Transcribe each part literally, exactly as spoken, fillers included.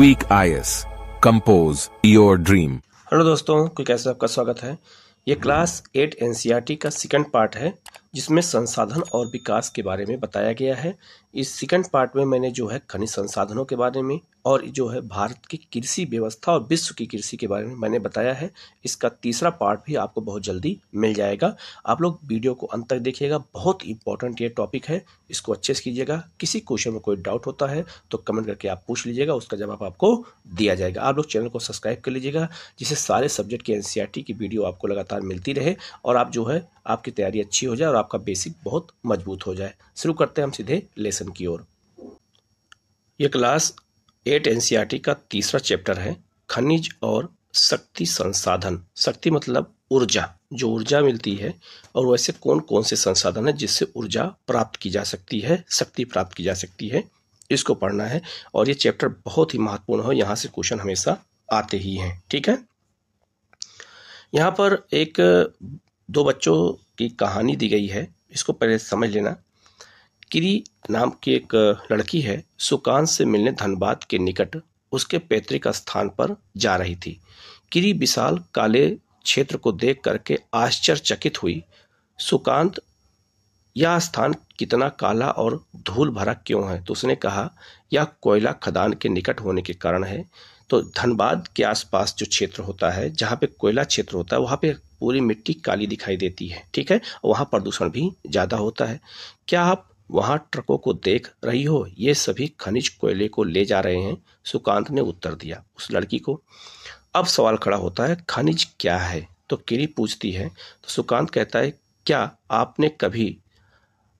Quick IAS compose your dream. Hello दोस्तों, quick IAS में आपका स्वागत है। ये क्लास एट एनसीईआरटी का सेकंड पार्ट है, जिसमें संसाधन और विकास के बारे में बताया गया है। इस सेकंड पार्ट में मैंने जो है खनिज संसाधनों के बारे में और जो है भारत की कृषि व्यवस्था और विश्व की कृषि के बारे में मैंने बताया है। इसका तीसरा पार्ट भी आपको बहुत जल्दी मिल जाएगा। आप लोग वीडियो को अंत तक देखिएगा, बहुत इंपॉर्टेंट ये टॉपिक है, इसको अच्छे से कीजिएगा। किसी क्वेश्चन में कोई डाउट होता है तो कमेंट करके आप पूछ लीजिएगा, उसका जवाब आपको दिया जाएगा। आप लोग चैनल को सब्सक्राइब कर लीजिएगा, जिससे सारे सब्जेक्ट की एनसीईआरटी की वीडियो आपको लगातार मिलती रहे और आप जो है आपकी तैयारी अच्छी हो जाए और आपका बेसिक बहुत मजबूत हो जाए। शुरू करते हैं हम सीधे लेसन की ओर। यह क्लास एट एनसीईआरटी का तीसरा चैप्टर है, खनिज और शक्ति संसाधन। शक्ति मतलब ऊर्जा, जो ऊर्जा मिलती है, और वैसे कौन कौन से संसाधन है जिससे ऊर्जा प्राप्त की जा सकती है, शक्ति प्राप्त की जा सकती है, इसको पढ़ना है। और ये चैप्टर बहुत ही महत्वपूर्ण है, यहाँ से क्वेश्चन हमेशा आते ही हैं। ठीक है, यहाँ पर एक दो बच्चों की कहानी दी गई है, इसको पहले समझ लेना। किरी नाम की एक लड़की है, सुकांत से मिलने धनबाद के निकट उसके पैतृक स्थान पर जा रही थी। किरी विशाल काले क्षेत्र को देख करके आश्चर्यचकित हुई। सुकांत, यह स्थान कितना काला और धूल भरा क्यों है? तो उसने कहा, यह कोयला खदान के निकट होने के कारण है। तो धनबाद के आसपास जो क्षेत्र होता है, जहाँ पे कोयला क्षेत्र होता है, वहाँ पे पूरी मिट्टी काली दिखाई देती है। ठीक है, वहाँ प्रदूषण भी ज़्यादा होता है। क्या आप वहाँ ट्रकों को देख रही हो? ये सभी खनिज कोयले को ले जा रहे हैं, सुकांत ने उत्तर दिया उस लड़की को। अब सवाल खड़ा होता है, खनिज क्या है? तो किरी पूछती है, तो सुकांत कहता है, क्या आपने कभी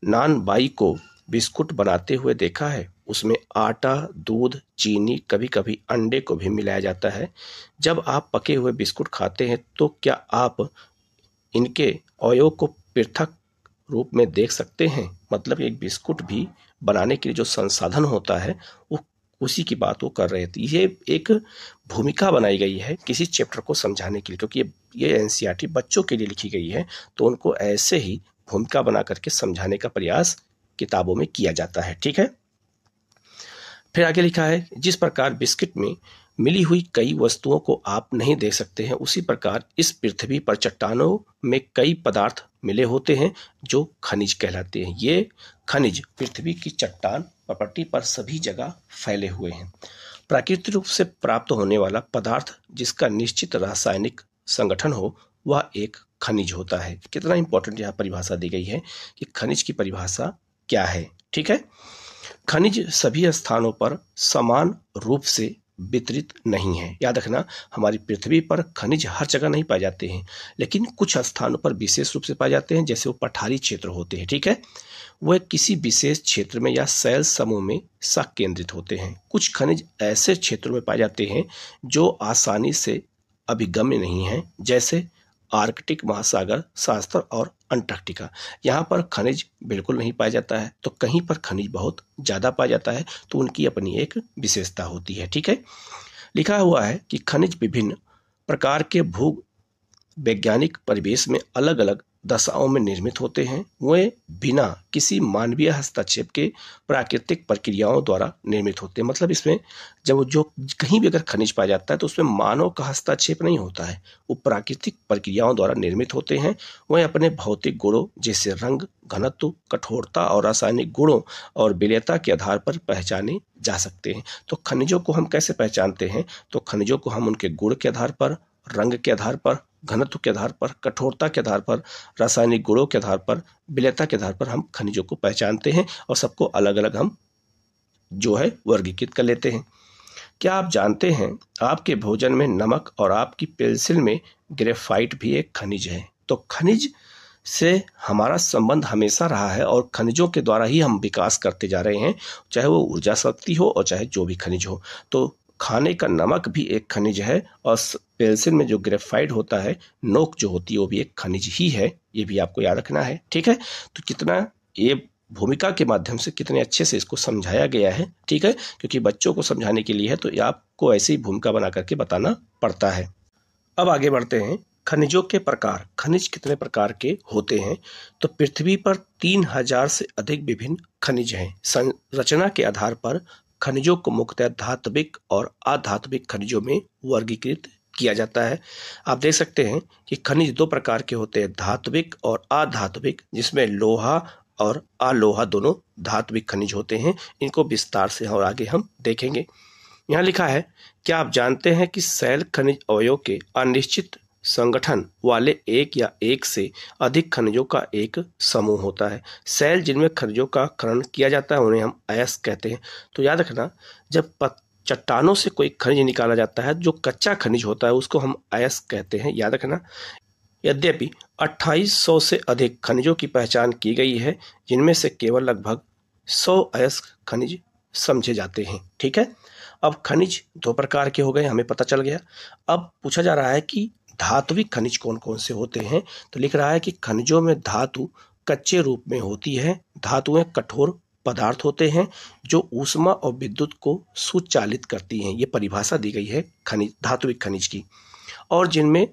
नान बाई को बिस्कुट बनाते हुए देखा है? उसमें आटा, दूध, चीनी, कभी कभी अंडे को भी मिलाया जाता है। जब आप पके हुए बिस्कुट खाते हैं तो क्या आप इनके अवयव को पृथक रूप में देख सकते हैं? मतलब एक बिस्कुट भी बनाने के लिए जो संसाधन होता है, वो उसी की बात वो कर रहे थे। ये एक भूमिका बनाई गई है किसी चैप्टर को समझाने के लिए, क्योंकि ये ये एनसीईआरटी बच्चों के लिए लिखी गई है, तो उनको ऐसे ही भूमिका बना करके समझाने का प्रयास किताबों में किया जाता है। ठीक है, फिर आगे लिखा है, जिस प्रकार बिस्किट में मिली हुई कई वस्तुओं को आप नहीं देख सकते हैं, उसी प्रकार इस पृथ्वी पर चट्टानों में कई पदार्थ मिले होते हैं जो खनिज कहलाते हैं। ये खनिज पृथ्वी की चट्टान पट्टी पर सभी जगह फैले हुए हैं। प्राकृतिक रूप से प्राप्त होने वाला पदार्थ जिसका निश्चित रासायनिक संगठन हो, वह एक खनिज होता है। कितना इंपॉर्टेंट यहाँ परिभाषा दी गई है कि खनिज की परिभाषा क्या है। ठीक है, खनिज सभी स्थानों पर समान रूप से वितरित नहीं है। याद रखना, हमारी पृथ्वी पर खनिज हर जगह नहीं पाए जाते हैं, लेकिन कुछ स्थानों पर विशेष रूप से पाए जाते हैं, जैसे वो पठारी क्षेत्र होते हैं। ठीक है, वह किसी विशेष क्षेत्र में या सेल समूह में संकेंद्रित होते हैं। कुछ खनिज ऐसे क्षेत्रों में पाए जाते हैं जो आसानी से अभिगम्य नहीं है, जैसे आर्कटिक महासागर, शास्त्र और अंटार्कटिका। यहाँ पर खनिज बिल्कुल नहीं पाया जाता है, तो कहीं पर खनिज बहुत ज़्यादा पाया जाता है, तो उनकी अपनी एक विशेषता होती है। ठीक है, लिखा हुआ है कि खनिज विभिन्न प्रकार के भू वैज्ञानिक परिवेश में अलग अलग दशाओं में निर्मित होते हैं। वे बिना किसी मानवीय हस्तक्षेप के प्राकृतिक प्रक्रियाओं द्वारा निर्मित होते हैं। मतलब इसमें जब जो कहीं भी अगर खनिज पाया जाता है तो उसमें मानव का हस्तक्षेप नहीं होता है, वो प्राकृतिक प्रक्रियाओं द्वारा निर्मित होते हैं। वे अपने भौतिक गुणों जैसे रंग, घनत्व, कठोरता और रासायनिक गुणों और विलेयता के आधार पर पहचाने जा सकते हैं। तो खनिजों को हम कैसे पहचानते हैं? तो खनिजों को हम उनके गुण के आधार पर, रंग के आधार पर, घनत्व के आधार पर, कठोरता के आधार पर, रासायनिक गुणों के आधार पर, विलेयता के आधार पर हम खनिजों को पहचानते हैं और सबको अलग अलग हम जो है वर्गीकृत कर लेते हैं। क्या आप जानते हैं आपके भोजन में नमक और आपकी पेंसिल में ग्रेफाइट भी एक खनिज है? तो खनिज से हमारा संबंध हमेशा रहा है और खनिजों के द्वारा ही हम विकास करते जा रहे हैं, चाहे वो ऊर्जा शक्ति हो और चाहे जो भी खनिज हो। तो खाने का नमक भी एक खनिज है और पेंसिल में जो ग्रेफाइट होता है, नोक जो होती है, वो भी एक खनिज ही है। ये भी आपको याद रखना है। ठीक है, तो कितना ये भूमिका के माध्यम से कितने अच्छे से इसको समझाया गया है। ठीक है, क्योंकि बच्चों को समझाने के लिए है, तो आपको ऐसी ही भूमिका बना करके बताना पड़ता है। अब आगे बढ़ते हैं, खनिजों के प्रकार। खनिज कितने प्रकार के होते हैं? तो पृथ्वी पर तीन हजार से अधिक विभिन्न खनिज हैं। संरचना के आधार पर खनिजों को मुख्यतः धात्विक और अधात्विक खनिजों में वर्गीकृत किया जाता है। आप देख सकते हैं कि खनिज दो प्रकार के होते हैं, धात्विक और अधात्विक, जिसमें लोहा और अलोहा दोनों धात्विक खनिज होते हैं। इनको विस्तार से और आगे हम देखेंगे। यहाँ लिखा है, क्या आप जानते हैं कि शैल खनिज अवयव के अनिश्चित संगठन वाले एक या एक से अधिक खनिजों का एक समूह होता है। शैल जिनमें खनिजों का खनन किया जाता है उन्हें हम अयस्क कहते हैं। तो याद रखना, जब चट्टानों से कोई खनिज निकाला जाता है, जो कच्चा खनिज होता है, उसको हम अयस्क कहते हैं। याद रखना। यद्यपि अट्ठाईस सौ से अधिक खनिजों की पहचान की गई है, जिनमें से केवल लगभग सौ अयस्क खनिज समझे जाते हैं। ठीक है, अब खनिज दो प्रकार के हो गए, हमें पता चल गया। अब पूछा जा रहा है कि धात्विक खनिज कौन कौन से होते हैं। तो लिख रहा है कि खनिजों में धातु कच्चे रूप में होती है। धातुएं कठोर पदार्थ होते हैं जो ऊष्मा और विद्युत को सुचालित करती हैं। ये परिभाषा दी गई है खनिज धात्विक खनिज की। और जिनमें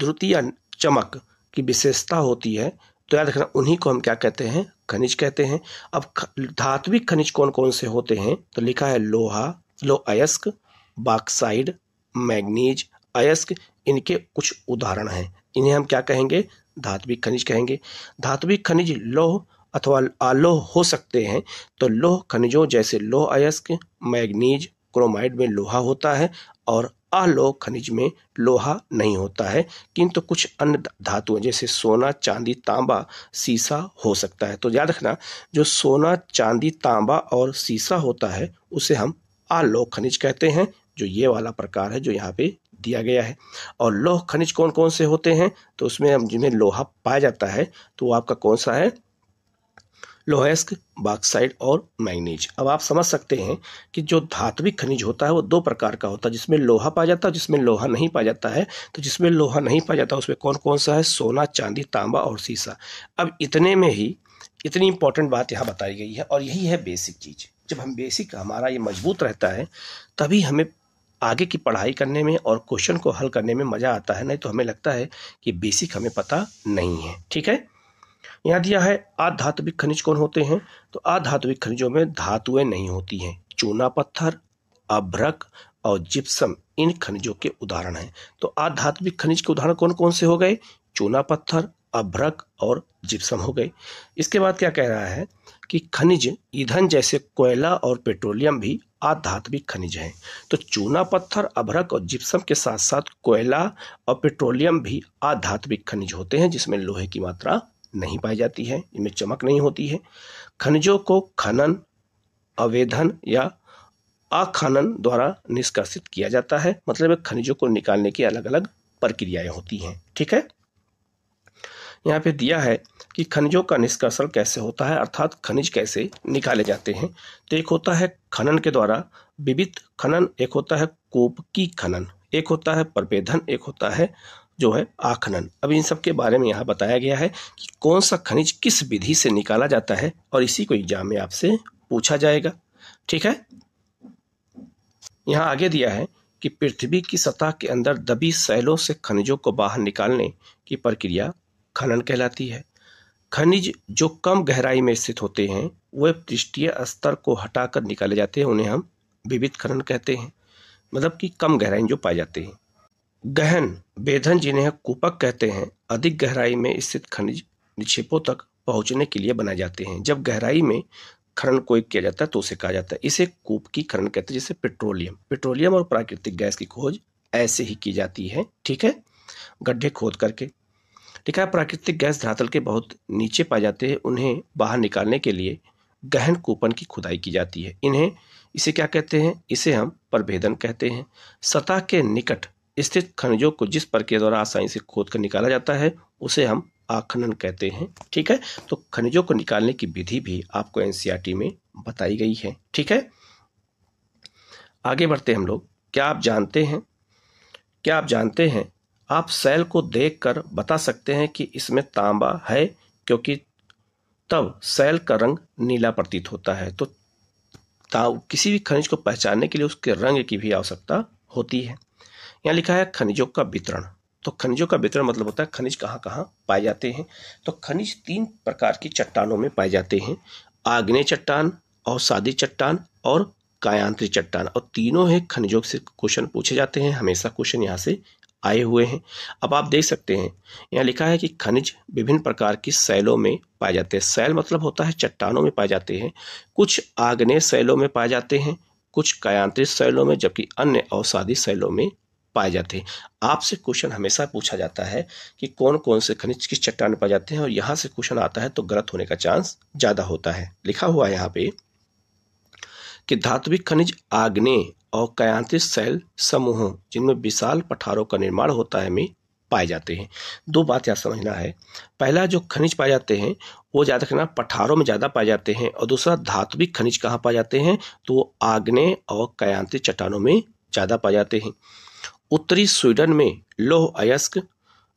द्रुति या चमक की विशेषता होती है, तो याद रखना उन्हीं को हम क्या कहते हैं, खनिज कहते हैं। अब धात्विक खनिज कौन कौन से होते हैं, तो लिखा है लोहा, लो अयस्क, बॉक्साइड, मैग्नीज, अयस्क, इनके कुछ उदाहरण हैं। इन्हें हम क्या कहेंगे, धात्विक खनिज कहेंगे। धात्विक खनिज लोह अथवा आलोह हो सकते हैं। तो लोह खनिजों जैसे लोह अयस्क, मैग्नीज, क्रोमाइट में लोहा होता है, और अलोह खनिज में लोहा नहीं होता है, किंतु कुछ अन्य धातुएं जैसे सोना, चांदी, तांबा, सीसा हो सकता है। तो याद रखना, जो सोना, चांदी, तांबा और सीसा होता है उसे हम अलोह खनिज कहते हैं, जो ये वाला प्रकार है जो यहाँ पे दिया गया है। और लोह खनिज कौन कौन से होते हैं, तो उसमें हम जिनमें लोहा पाया जाता है, तो वो आपका कौन सा है, लोहयस्क, बॉक्साइट और मैग्नीज। अब आप समझ सकते हैं कि जो धात्विक खनिज होता है वो दो प्रकार का होता है, जिसमें लोहा पाया जाता है, जिसमें लोहा नहीं पाया जाता है। तो जिसमें लोहा नहीं पाया जाता उसमें कौन कौन सा है, सोना, चांदी, तांबा और सीसा। अब इतने में ही इतनी इंपॉर्टेंट बात यहाँ बताई गई है, और यही है बेसिक चीज़। जब हम बेसिक हमारा ये मजबूत रहता है तभी हमें आगे की पढ़ाई करने में और क्वेश्चन को हल करने में मज़ा आता है, नहीं तो हमें लगता है कि बेसिक हमें पता नहीं है। ठीक है, यहाँ दिया है अधात्विक खनिज कौन होते हैं, तो अधात्विक खनिजों में धातुएं नहीं होती हैं। चूना पत्थर, अभ्रक और जिप्सम इन खनिजों के उदाहरण हैं। तो अधात्विक खनिज के उदाहरण कौन कौन से हो गए, चूना पत्थर, अभ्रक और जिप्सम हो गए। इसके बाद क्या कह रहा है कि खनिज ईंधन जैसे कोयला और पेट्रोलियम भी अधात्विक खनिज हैं। तो चूना पत्थर, अभ्रक और जिप्सम के साथ साथ कोयला और पेट्रोलियम भी अधात्विक खनिज होते हैं, जिसमें लोहे की मात्रा नहीं पाई जाती है, इनमें चमक नहीं होती है। खनिजों को खनन, अवेधन या अखनन द्वारा निष्कासित किया जाता है। मतलब खनिजों को निकालने की अलग अलग प्रक्रियाएं होती हैं। ठीक है, यहाँ पे दिया है कि खनिजों का निष्कर्षण कैसे होता है, अर्थात खनिज कैसे निकाले जाते हैं। तो एक होता है खनन के द्वारा विविध खनन, एक होता है कूप की खनन, एक होता है प्रभेदन, एक होता है जो है आखनन। अब इन सब के बारे में यहाँ बताया गया है कि कौन सा खनिज किस विधि से निकाला जाता है, और इसी को एग्जाम में आपसे पूछा जाएगा। ठीक है, यहाँ आगे दिया है कि पृथ्वी की सतह के अंदर दबी शैलों से खनिजों को बाहर निकालने की प्रक्रिया खनन कहलाती है। खनिज जो कम गहराई में स्थित होते हैं वे पृष्ठीय स्तर को हटाकर निकाले जाते हैं, उन्हें हम विविध खनन कहते हैं। मतलब कि कम गहराई जो पाए जाते हैं। गहन बेधन जिन्हें कूपक कहते हैं, अधिक गहराई में स्थित खनिज निक्षेपों तक पहुंचने के लिए बनाए जाते हैं। जब गहराई में खनन कोई किया जाता है तो उसे कहा जाता है, इसे कूप की खनन कहते हैं। जैसे पेट्रोलियम पेट्रोलियम और प्राकृतिक गैस की खोज ऐसे ही की जाती है। ठीक है, गड्ढे खोद करके। लिखा है प्राकृतिक गैस धरातल के बहुत नीचे पाए जाते हैं, उन्हें बाहर निकालने के लिए गहन कूपन की खुदाई की जाती है। इन्हें इसे क्या कहते हैं, इसे हम प्रभेदन कहते हैं। सतह के निकट स्थित खनिजों को जिस प्रक्रिया द्वारा आसानी से खोद कर निकाला जाता है उसे हम आखनन कहते हैं। ठीक है, तो खनिजों को निकालने की विधि भी आपको एनसीईआरटी में बताई गई है। ठीक है, आगे बढ़ते हम लोग। क्या आप जानते हैं क्या आप जानते हैं आप शैल को देखकर बता सकते हैं कि इसमें तांबा है, क्योंकि तब शैल का रंग नीला प्रतीत होता है। तो किसी भी खनिज को पहचानने के लिए उसके रंग की भी आवश्यकता होती है। यहाँ लिखा है खनिजों का वितरण। तो खनिजों का वितरण मतलब होता है खनिज कहाँ कहाँ पाए जाते हैं। तो खनिज तीन प्रकार की चट्टानों में पाए जाते हैं, आग्नेय चट्टान, अवसादी चट्टान और कायांतरी चट्टान, और तीनों है खनिजों से क्वेश्चन पूछे जाते हैं, हमेशा क्वेश्चन यहाँ से आए हुए हैं। अब आप देख सकते हैं यहाँ लिखा है कि खनिज विभिन्न प्रकार की शैलों में पाए जाते हैं। शैल मतलब होता है चट्टानों में पाए जाते हैं। कुछ आग्नेय शैलों में पाए जाते हैं, कुछ कायांतरित शैलों में, जबकि अन्य अवसादी शैलों में पाए जाते हैं। आपसे क्वेश्चन हमेशा पूछा जाता है कि कौन कौन से खनिज किस चट्टान में पाए जाते हैं, और यहाँ से क्वेश्चन आता है तो गलत होने का चांस ज़्यादा होता है। लिखा हुआ है यहाँ पे कि धात्विक खनिज आग्नेय और कायांतरित शैल समूहों जिनमें विशाल पठारों का निर्माण होता है में पाए जाते हैं। दो बात यहाँ समझना है, पहला जो खनिज पाए जाते हैं वो ज़्यादा करना पठारों में ज़्यादा पाए जाते हैं, और दूसरा धात्विक खनिज कहाँ पाए जाते हैं तो वो आग्नेय और कायांतरित चट्टानों में ज़्यादा पाए जाते हैं। उत्तरी स्वीडन में लौह अयस्क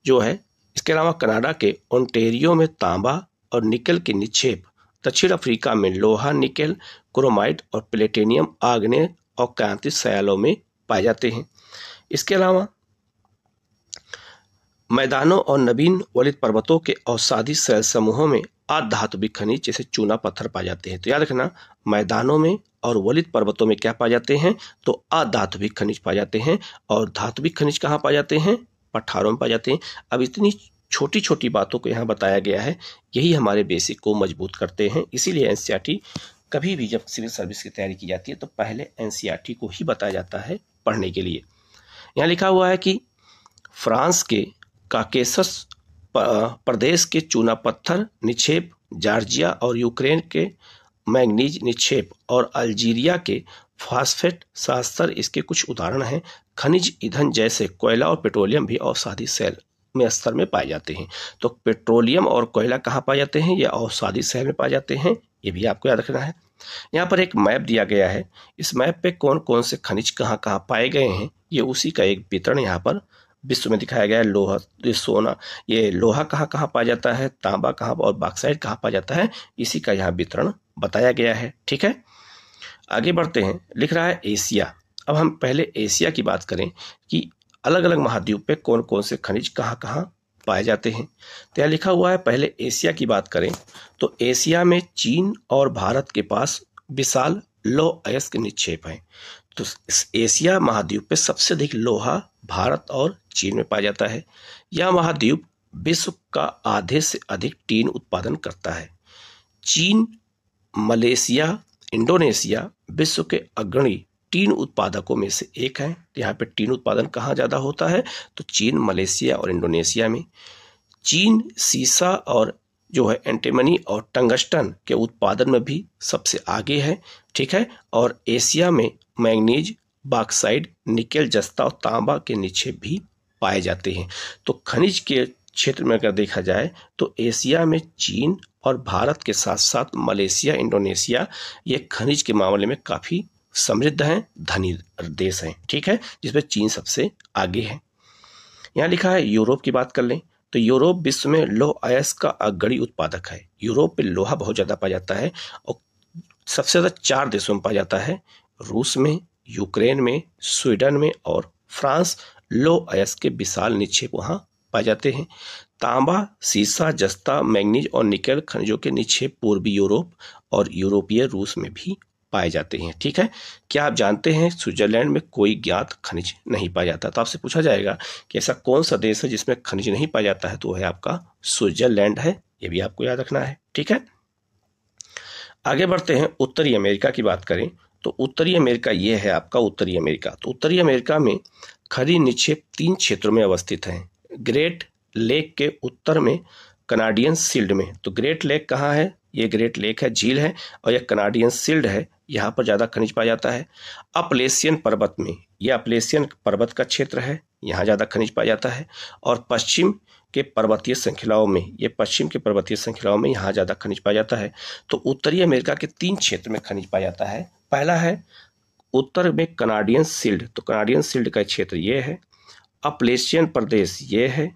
जो है, इसके अलावा कनाडा के ओंटेरियो में तांबा और निकल के निक्षेप, दक्षिण अफ्रीका में लोहा, निकल, क्रोमाइट और प्लेटिनियम आग्नेय और कायांतरित शैलों में पाए जाते हैं। इसके अलावा मैदानों और नवीन वलित पर्वतों के अवसादी शैल समूहों में आधातुभिक खनिज जैसे चूना पत्थर पाए जाते हैं। तो याद रखना, मैदानों में और वलित पर्वतों में क्या पाए जाते हैं तो आधातुभिक खनिज पाए जाते हैं, और धातुभिक खनिज कहाँ पाए जाते हैं, पठारों में पाए जाते हैं। अब इतनी छोटी छोटी बातों को यहाँ बताया गया है, यही हमारे बेसिक को मजबूत करते हैं। इसीलिए एनसीईआरटी कभी भी जब सिविल सर्विस की तैयारी की जाती है तो पहले एनसीईआरटी को ही बताया जाता है पढ़ने के लिए। यहाँ लिखा हुआ है कि फ्रांस के काकेसस प्रदेश के चूना पत्थर निक्षेप, जॉर्जिया और यूक्रेन के मैंगनीज निक्षेप और अल्जीरिया के फास्फेट शास्त्र इसके कुछ उदाहरण हैं। खनिज ईंधन जैसे कोयला और पेट्रोलियम भी अवसादी शैल में स्तर में पाए जाते हैं। तो पेट्रोलियम और कोयला कहाँ पाए जाते हैं, या अवसादी शैल में पाए जाते हैं, ये भी आपको याद रखना है। यहाँ पर एक मैप दिया गया है, इस मैप पे कौन कौन से खनिज कहाँ कहाँ पाए गए हैं ये उसी का एक वितरण यहाँ पर विश्व में दिखाया गया है। लोहा, ये सोना, ये लोहा कहाँ कहाँ पाया जाता है, तांबा कहाँ और बॉक्साइट कहाँ पाया जाता है, इसी का यहाँ वितरण बताया गया है। ठीक है, आगे बढ़ते हैं। लिख रहा है एशिया। अब हम पहले एशिया की बात करें कि अलग अलग महाद्वीप पे कौन कौन से खनिज कहाँ कहाँ पाए जाते हैं। तो यहाँ लिखा हुआ है, पहले एशिया की बात करें तो एशिया में चीन और भारत के पास विशाल लौह अयस्क निक्षेप हैं। तो एशिया महाद्वीप पे सबसे अधिक लोहा भारत और चीन में पाया जाता है। यह महाद्वीप विश्व का आधे से अधिक टीन उत्पादन करता है। चीन, मलेशिया, इंडोनेशिया विश्व के अग्रणी टीन उत्पादकों में से एक है। यहाँ पे टीन उत्पादन कहाँ ज़्यादा होता है तो चीन, मलेशिया और इंडोनेशिया में। चीन सीसा और जो है एंटीमनी और टंगस्टन के उत्पादन में भी सबसे आगे है। ठीक है, और एशिया में मैंगनीज, बॉक्साइट, निकेल, जस्ता और तांबा के निक्षेप भी पाए जाते हैं। तो खनिज के क्षेत्र में अगर देखा जाए तो एशिया में चीन और भारत के साथ साथ मलेशिया, इंडोनेशिया ये खनिज के मामले में काफ़ी समृद्ध हैं, धनी देश हैं। ठीक है, जिसमें चीन सबसे आगे है। यहाँ लिखा है यूरोप की बात कर लें तो यूरोप विश्व में लौह अयस्क का अग्रणी उत्पादक है। यूरोप पे लोहा बहुत ज़्यादा पाया जाता है और सबसे ज़्यादा चार देशों में पाया जाता है, रूस में, यूक्रेन में, स्वीडन में और फ्रांस। लौह अयस्क के विशाल निक्षेप वहाँ पाए जाते हैं। तांबा, सीसा, जस्ता, मैंगनीज और निकेल खनिजों के निक्षेप पूर्वी यूरोप और यूरोपीय रूस में भी पाए जाते हैं। ठीक है, क्या आप जानते हैं स्विट्जरलैंड में कोई ज्ञात खनिज नहीं पाया जाता? तो आपसे पूछा जाएगा कि ऐसा कौन सा देश है जिसमें खनिज नहीं पाया जाता है, तो वह है आपका स्विट्जरलैंड है। ये भी आपको याद रखना है। ठीक है, आगे बढ़ते हैं। उत्तरी अमेरिका की बात करें तो उत्तरी अमेरिका ये है आपका उत्तरी अमेरिका। तो उत्तरी अमेरिका में खनिज निक्षेप तीन क्षेत्रों में अवस्थित हैं। ग्रेट लेक के उत्तर में, कनाडियन शील्ड में। तो ग्रेट लेक कहाँ है? ये ग्रेट लेक है, झील है, और यह कनाडियन शील्ड है, यहाँ पर ज़्यादा खनिज पाया जाता है। अपलेसियन पर्वत में, यह अपलेसियन पर्वत का क्षेत्र है, यहाँ ज़्यादा खनिज पाया जाता है। और पश्चिम के पर्वतीय श्रृंखलाओं में, ये पश्चिम के पर्वतीय श्रृंखलाओं में यहाँ ज़्यादा खनिज पाया जाता है। तो उत्तरी अमेरिका के तीन क्षेत्र में खनिज पाया जाता है। पहला है उत्तर में कनाडियन शील्ड, तो कनाडियन शील्ड का क्षेत्र ये है। अपलेसियन प्रदेश ये है,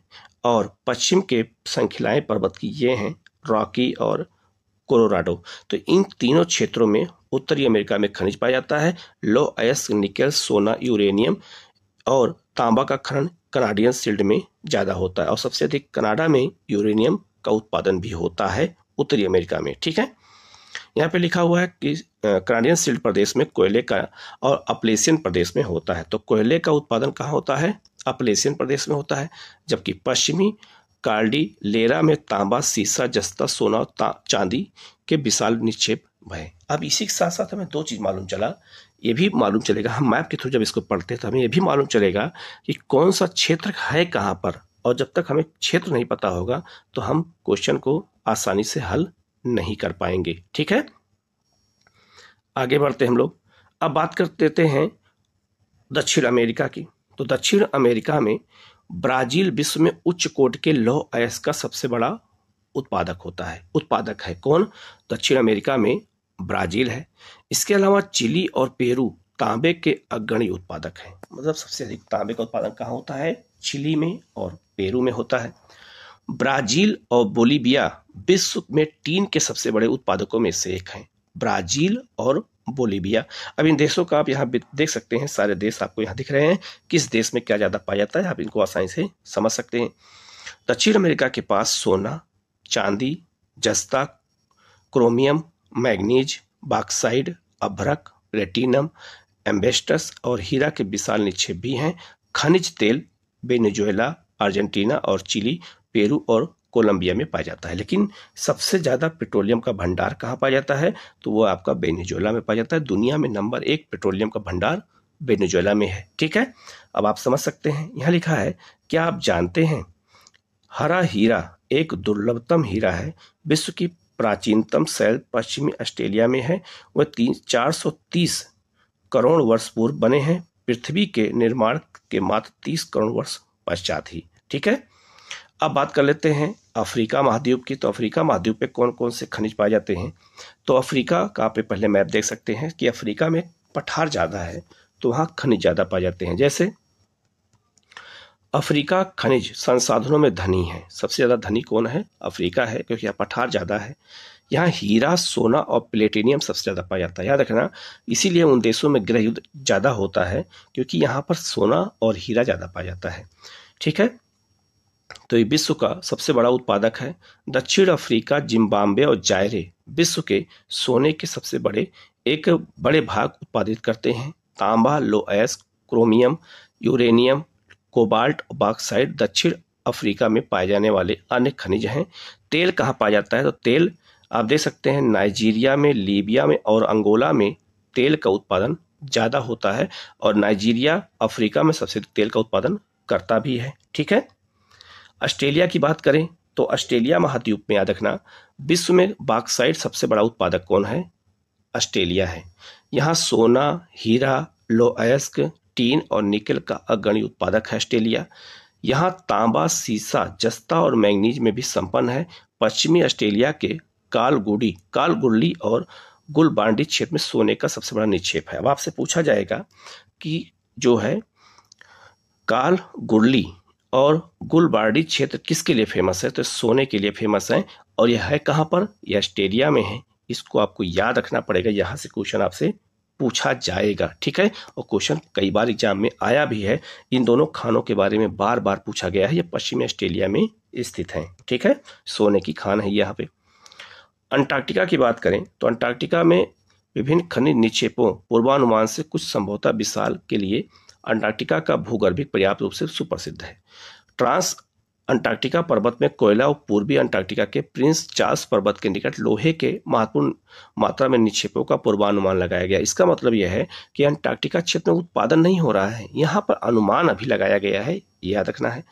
और पश्चिम के श्रृंखलाएँ पर्वत की ये हैं, रॉकी और कोलोराडो। तो इन तीनों क्षेत्रों में उत्तरी अमेरिका में खनिज पाया जाता है। लौह अयस्क, निकेल, सोना, यूरेनियम और तांबा का खनन कनाडियन शील्ड में ज़्यादा होता है, और सबसे अधिक कनाडा में यूरेनियम का उत्पादन भी होता है उत्तरी अमेरिका में। ठीक है, यहाँ पे लिखा हुआ है कि क्रांतियन सिल्ट प्रदेश में कोयले का और अपलेसियन प्रदेश में होता है। तो कोयले का उत्पादन कहाँ होता है? अपलेसियन प्रदेश में होता है, जबकि पश्चिमी कार्डी लेरा में तांबा, सीसा, जस्ता, सोना और चांदी के विशाल निक्षेप हैं। अब इसी के साथ साथ हमें दो चीज़ मालूम चला, ये भी मालूम चलेगा, हम मैप के थ्रू जब इसको पढ़ते हैं तो हमें ये भी मालूम चलेगा कि कौन सा क्षेत्र है कहाँ पर, और जब तक हमें क्षेत्र नहीं पता होगा तो हम क्वेश्चन को आसानी से हल नहीं कर पाएंगे। ठीक है, आगे बढ़ते हम लोग। अब बात कर देते हैं दक्षिण अमेरिका की। तो दक्षिण अमेरिका में ब्राज़ील विश्व में उच्च कोट के लौह अयस्क का सबसे बड़ा उत्पादक होता है उत्पादक है कौन? दक्षिण अमेरिका में ब्राज़ील है। इसके अलावा चिली और पेरू तांबे के अग्रणी उत्पादक हैं। मतलब सबसे अधिक तांबे का उत्पादन कहाँ होता है? चिली में और पेरू में होता है। ब्राज़ील और बोलीविया विश्व में टीन के सबसे बड़े उत्पादकों में से एक हैं, ब्राज़ील और बोलीविया। अब इन देशों का आप यहाँ देख सकते हैं, सारे देश आपको यहाँ दिख रहे हैं, किस देश में क्या ज़्यादा पाया जाता है, आप इनको आसानी से समझ सकते हैं। दक्षिण अमेरिका के पास सोना, चांदी, जस्ता, क्रोमियम, मैग्नीज, बॉक्साइड, अभ्रक, प्लेटिनम, एम्बेस्टस और हीरा के विशाल निक्षेप भी हैं। खनिज तेल वेनेजुएला, अर्जेंटीना और चिली, पेरू और कोलंबिया में पाया जाता है। लेकिन सबसे ज़्यादा पेट्रोलियम का भंडार कहाँ पाया जाता है? तो वो आपका वेनेजुएला में पाया जाता है। दुनिया में नंबर एक पेट्रोलियम का भंडार वेनेजुएला में है। ठीक है, अब आप समझ सकते हैं, यहाँ लिखा है क्या आप जानते हैं हरा हीरा एक दुर्लभतम हीरा है। विश्व की प्राचीनतम शैल पश्चिमी ऑस्ट्रेलिया में है। वह तीन चार सौ तीस करोड़ वर्ष पूर्व बने हैं, पृथ्वी के निर्माण के मात्र तीस करोड़ वर्ष पश्चात ही। ठीक है, अब बात कर लेते हैं अफ्रीका महाद्वीप की। तो अफ्रीका महाद्वीप पे कौन कौन से खनिज पाए जाते हैं? तो अफ्रीका का आप पहले मैप देख सकते हैं कि अफ्रीका में पठार ज़्यादा है तो वहाँ खनिज ज़्यादा पाए जाते हैं। जैसे अफ्रीका खनिज संसाधनों में धनी है। सबसे ज़्यादा धनी कौन है? अफ्रीका है, क्योंकि यहाँ पठार ज़्यादा है। यहाँ हीरा, सोना और प्लेटिनियम सबसे ज़्यादा पाया जाता है। याद रखना, इसीलिए उन देशों में गृह युद्ध ज़्यादा होता है क्योंकि यहाँ पर सोना और हीरा ज़्यादा पाया जाता है। ठीक है, तो ये विश्व का सबसे बड़ा उत्पादक है। दक्षिण अफ्रीका, जिम्बाब्वे और जायरे विश्व के सोने के सबसे बड़े एक बड़े भाग उत्पादित करते हैं। तांबा, लौह अयस्क, क्रोमियम, यूरेनियम, कोबाल्ट, बॉक्साइट दक्षिण अफ्रीका में पाए जाने वाले अन्य खनिज हैं। तेल कहाँ पाया जाता है? तो तेल आप देख सकते हैं नाइजीरिया में, लीबिया में और अंगोला में तेल का उत्पादन ज़्यादा होता है, और नाइजीरिया अफ्रीका में सबसे तेल का उत्पादन करता भी है। ठीक है, ऑस्ट्रेलिया की बात करें तो ऑस्ट्रेलिया महाद्वीप में, याद रखना, विश्व में बॉक्साइट सबसे बड़ा उत्पादक कौन है? ऑस्ट्रेलिया है। यहाँ सोना, हीरा, लौह अयस्क, टीन और निकल का अग्रणी उत्पादक है ऑस्ट्रेलिया। यहाँ तांबा, सीसा, जस्ता और मैंगनीज में भी संपन्न है। पश्चिमी ऑस्ट्रेलिया के कालगुडी कालगुरली और गुलबांडी क्षेत्र में सोने का सबसे बड़ा निक्षेप है। अब आपसे पूछा जाएगा कि जो है कालगुरली और गुलबांडी क्षेत्र किसके लिए फेमस है? तो सोने के लिए फेमस है, और यह है कहाँ पर? यह ऑस्ट्रेलिया में है। इसको आपको याद रखना पड़ेगा, यहाँ से क्वेश्चन आपसे पूछा जाएगा। ठीक है, और क्वेश्चन कई बार एग्जाम में आया भी है। इन दोनों खानों के बारे में बार बार पूछा गया है। ये पश्चिमी ऑस्ट्रेलिया में स्थित हैं। ठीक है, सोने की खान है यहाँ पे। अंटार्कटिका की बात करें तो अंटार्कटिका में विभिन्न खनिज निक्षेपों पूर्वानुमान से कुछ संभवतः विशाल के लिए अंटार्कटिका का भूगर्भिक पर्याप्त रूप से सुप्रसिद्ध है। ट्रांस अंटार्कटिका पर्वत में कोयला और पूर्वी अंटार्कटिका के प्रिंस चार्ल्स पर्वत के निकट लोहे के महत्वपूर्ण मात्रा में निक्षेपों का पूर्वानुमान लगाया गया। इसका मतलब यह है कि अंटार्कटिका क्षेत्र में उत्पादन नहीं हो रहा है, यहाँ पर अनुमान अभी लगाया गया है, याद रखना है।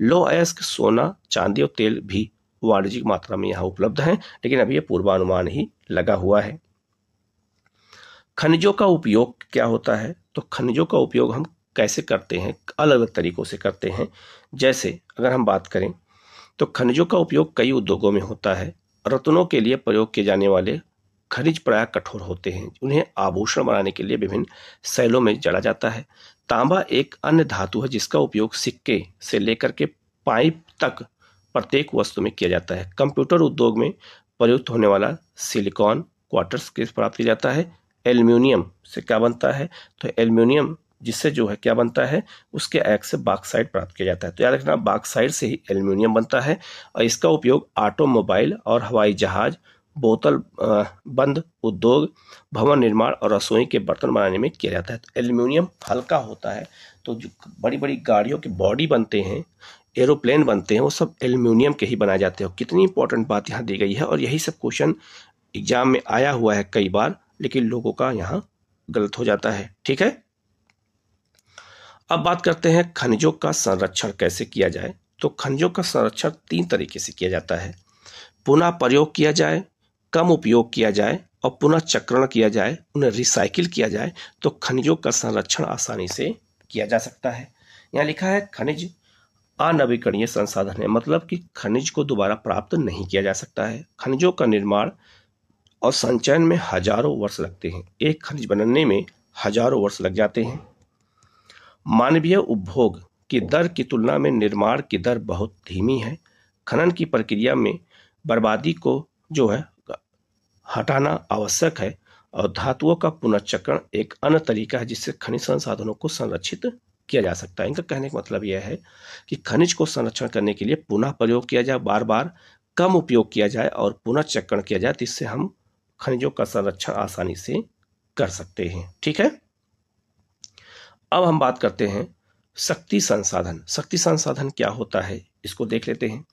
लौह अयस्क, सोना, चांदी और तेल भी वाणिज्यिक मात्रा में यहाँ उपलब्ध है, लेकिन अभी यह पूर्वानुमान ही लगा हुआ है। खनिजों का उपयोग क्या होता है? तो खनिजों का उपयोग हम कैसे करते हैं? अलग अलग तरीक़ों से करते हैं। जैसे अगर हम बात करें तो खनिजों का उपयोग कई उद्योगों में होता है। रत्नों के लिए प्रयोग किए जाने वाले खनिज प्रायः कठोर होते हैं, उन्हें आभूषण बनाने के लिए विभिन्न शैलों में जड़ा जाता है। तांबा एक अन्य धातु है जिसका उपयोग सिक्के से लेकर के पाइप तक प्रत्येक वस्तु में किया जाता है। कंप्यूटर उद्योग में प्रयुक्त होने वाला सिलिकॉन क्वार्ट्स के प्राप्त किया जाता है। एल्यूमिनियम से क्या बनता है? तो एल्यूमिनियम जिससे जो है क्या बनता है, उसके एक्स से बॉक्साइट प्राप्त किया जाता है। तो याद रखना, बॉक्साइट से ही एल्यूमिनियम बनता है, और इसका उपयोग ऑटोमोबाइल और हवाई जहाज बोतल बंद उद्योग, भवन निर्माण और रसोई के बर्तन बनाने में किया जाता है। तो एल्यूमिनियम हल्का होता है, तो जो बड़ी बड़ी गाड़ियों के बॉडी बनते हैं, एरोप्लेन बनते हैं, वो सब एल्यूमिनियम के ही बनाए जाते हैं। कितनी इंपॉर्टेंट बात यहाँ दी गई है, और यही सब क्वेश्चन एग्जाम में आया हुआ है कई बार, लेकिन लोगों का यहाँ गलत हो जाता है। ठीक है, अब बात करते हैं खनिजों का संरक्षण कैसे किया जाए। तो खनिजों का संरक्षण तीन तरीके से किया जाता है, पुनः प्रयोग किया जाए, कम उपयोग किया जाए और पुनः चक्रण किया जाए, उन्हें रिसाइकिल किया जाए। तो खनिजों का संरक्षण आसानी से किया जा सकता है। यहाँ लिखा है खनिज अनवीकरणीय संसाधन है, मतलब कि खनिज को दोबारा प्राप्त नहीं किया जा सकता है। खनिजों का निर्माण और संचयन में हजारों वर्ष लगते हैं, एक खनिज बनने में हजारों वर्ष लग जाते हैं। मानवीय उपभोग की दर की तुलना में निर्माण की दर बहुत धीमी है। खनन की प्रक्रिया में बर्बादी को जो है हटाना आवश्यक है, और धातुओं का पुनर्चक्रण एक अन्य तरीका है जिससे खनिज संसाधनों को संरक्षित किया जा सकता है। इनका कहने का मतलब यह है कि खनिज को संरक्षण करने के लिए पुनः प्रयोग किया जाए, बार बार कम उपयोग किया जाए और पुनर्चक्रण किया जाए, जिससे हम खनिजों का संरक्षण आसानी से कर सकते हैं। ठीक है, अब हम बात करते हैं शक्ति संसाधन। शक्ति संसाधन क्या होता है, इसको देख लेते हैं।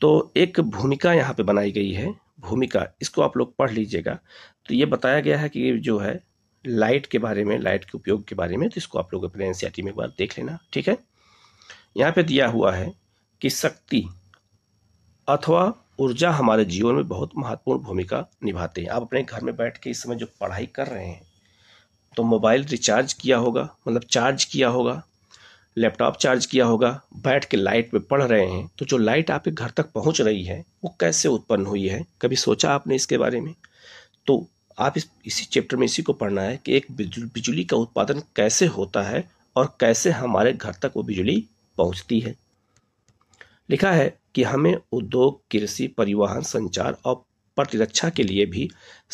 तो एक भूमिका यहाँ पे बनाई गई है, भूमिका, इसको आप लोग पढ़ लीजिएगा। तो ये बताया गया है कि जो है लाइट के बारे में, लाइट के उपयोग के बारे में, तो इसको आप लोग अपने एनसीईआरटी में एक बार देख लेना। ठीक है, यहाँ पे दिया हुआ है कि शक्ति अथवा ऊर्जा हमारे जीवन में बहुत महत्वपूर्ण भूमिका निभाते हैं। आप अपने घर में बैठ के इस समय जो पढ़ाई कर रहे हैं, तो मोबाइल रिचार्ज किया होगा, मतलब चार्ज किया होगा, लैपटॉप चार्ज किया होगा, बैठ के लाइट पे पढ़ रहे हैं। तो जो लाइट आपके घर तक पहुंच रही है वो कैसे उत्पन्न हुई है, कभी सोचा आपने इसके बारे में? तो आप इस इसी चैप्टर में इसी को पढ़ना है कि एक बिजली का उत्पादन कैसे होता है और कैसे हमारे घर तक वो बिजली पहुंचती है। लिखा है कि हमें उद्योग, कृषि, परिवहन, संचार और प्रतिरक्षा के लिए भी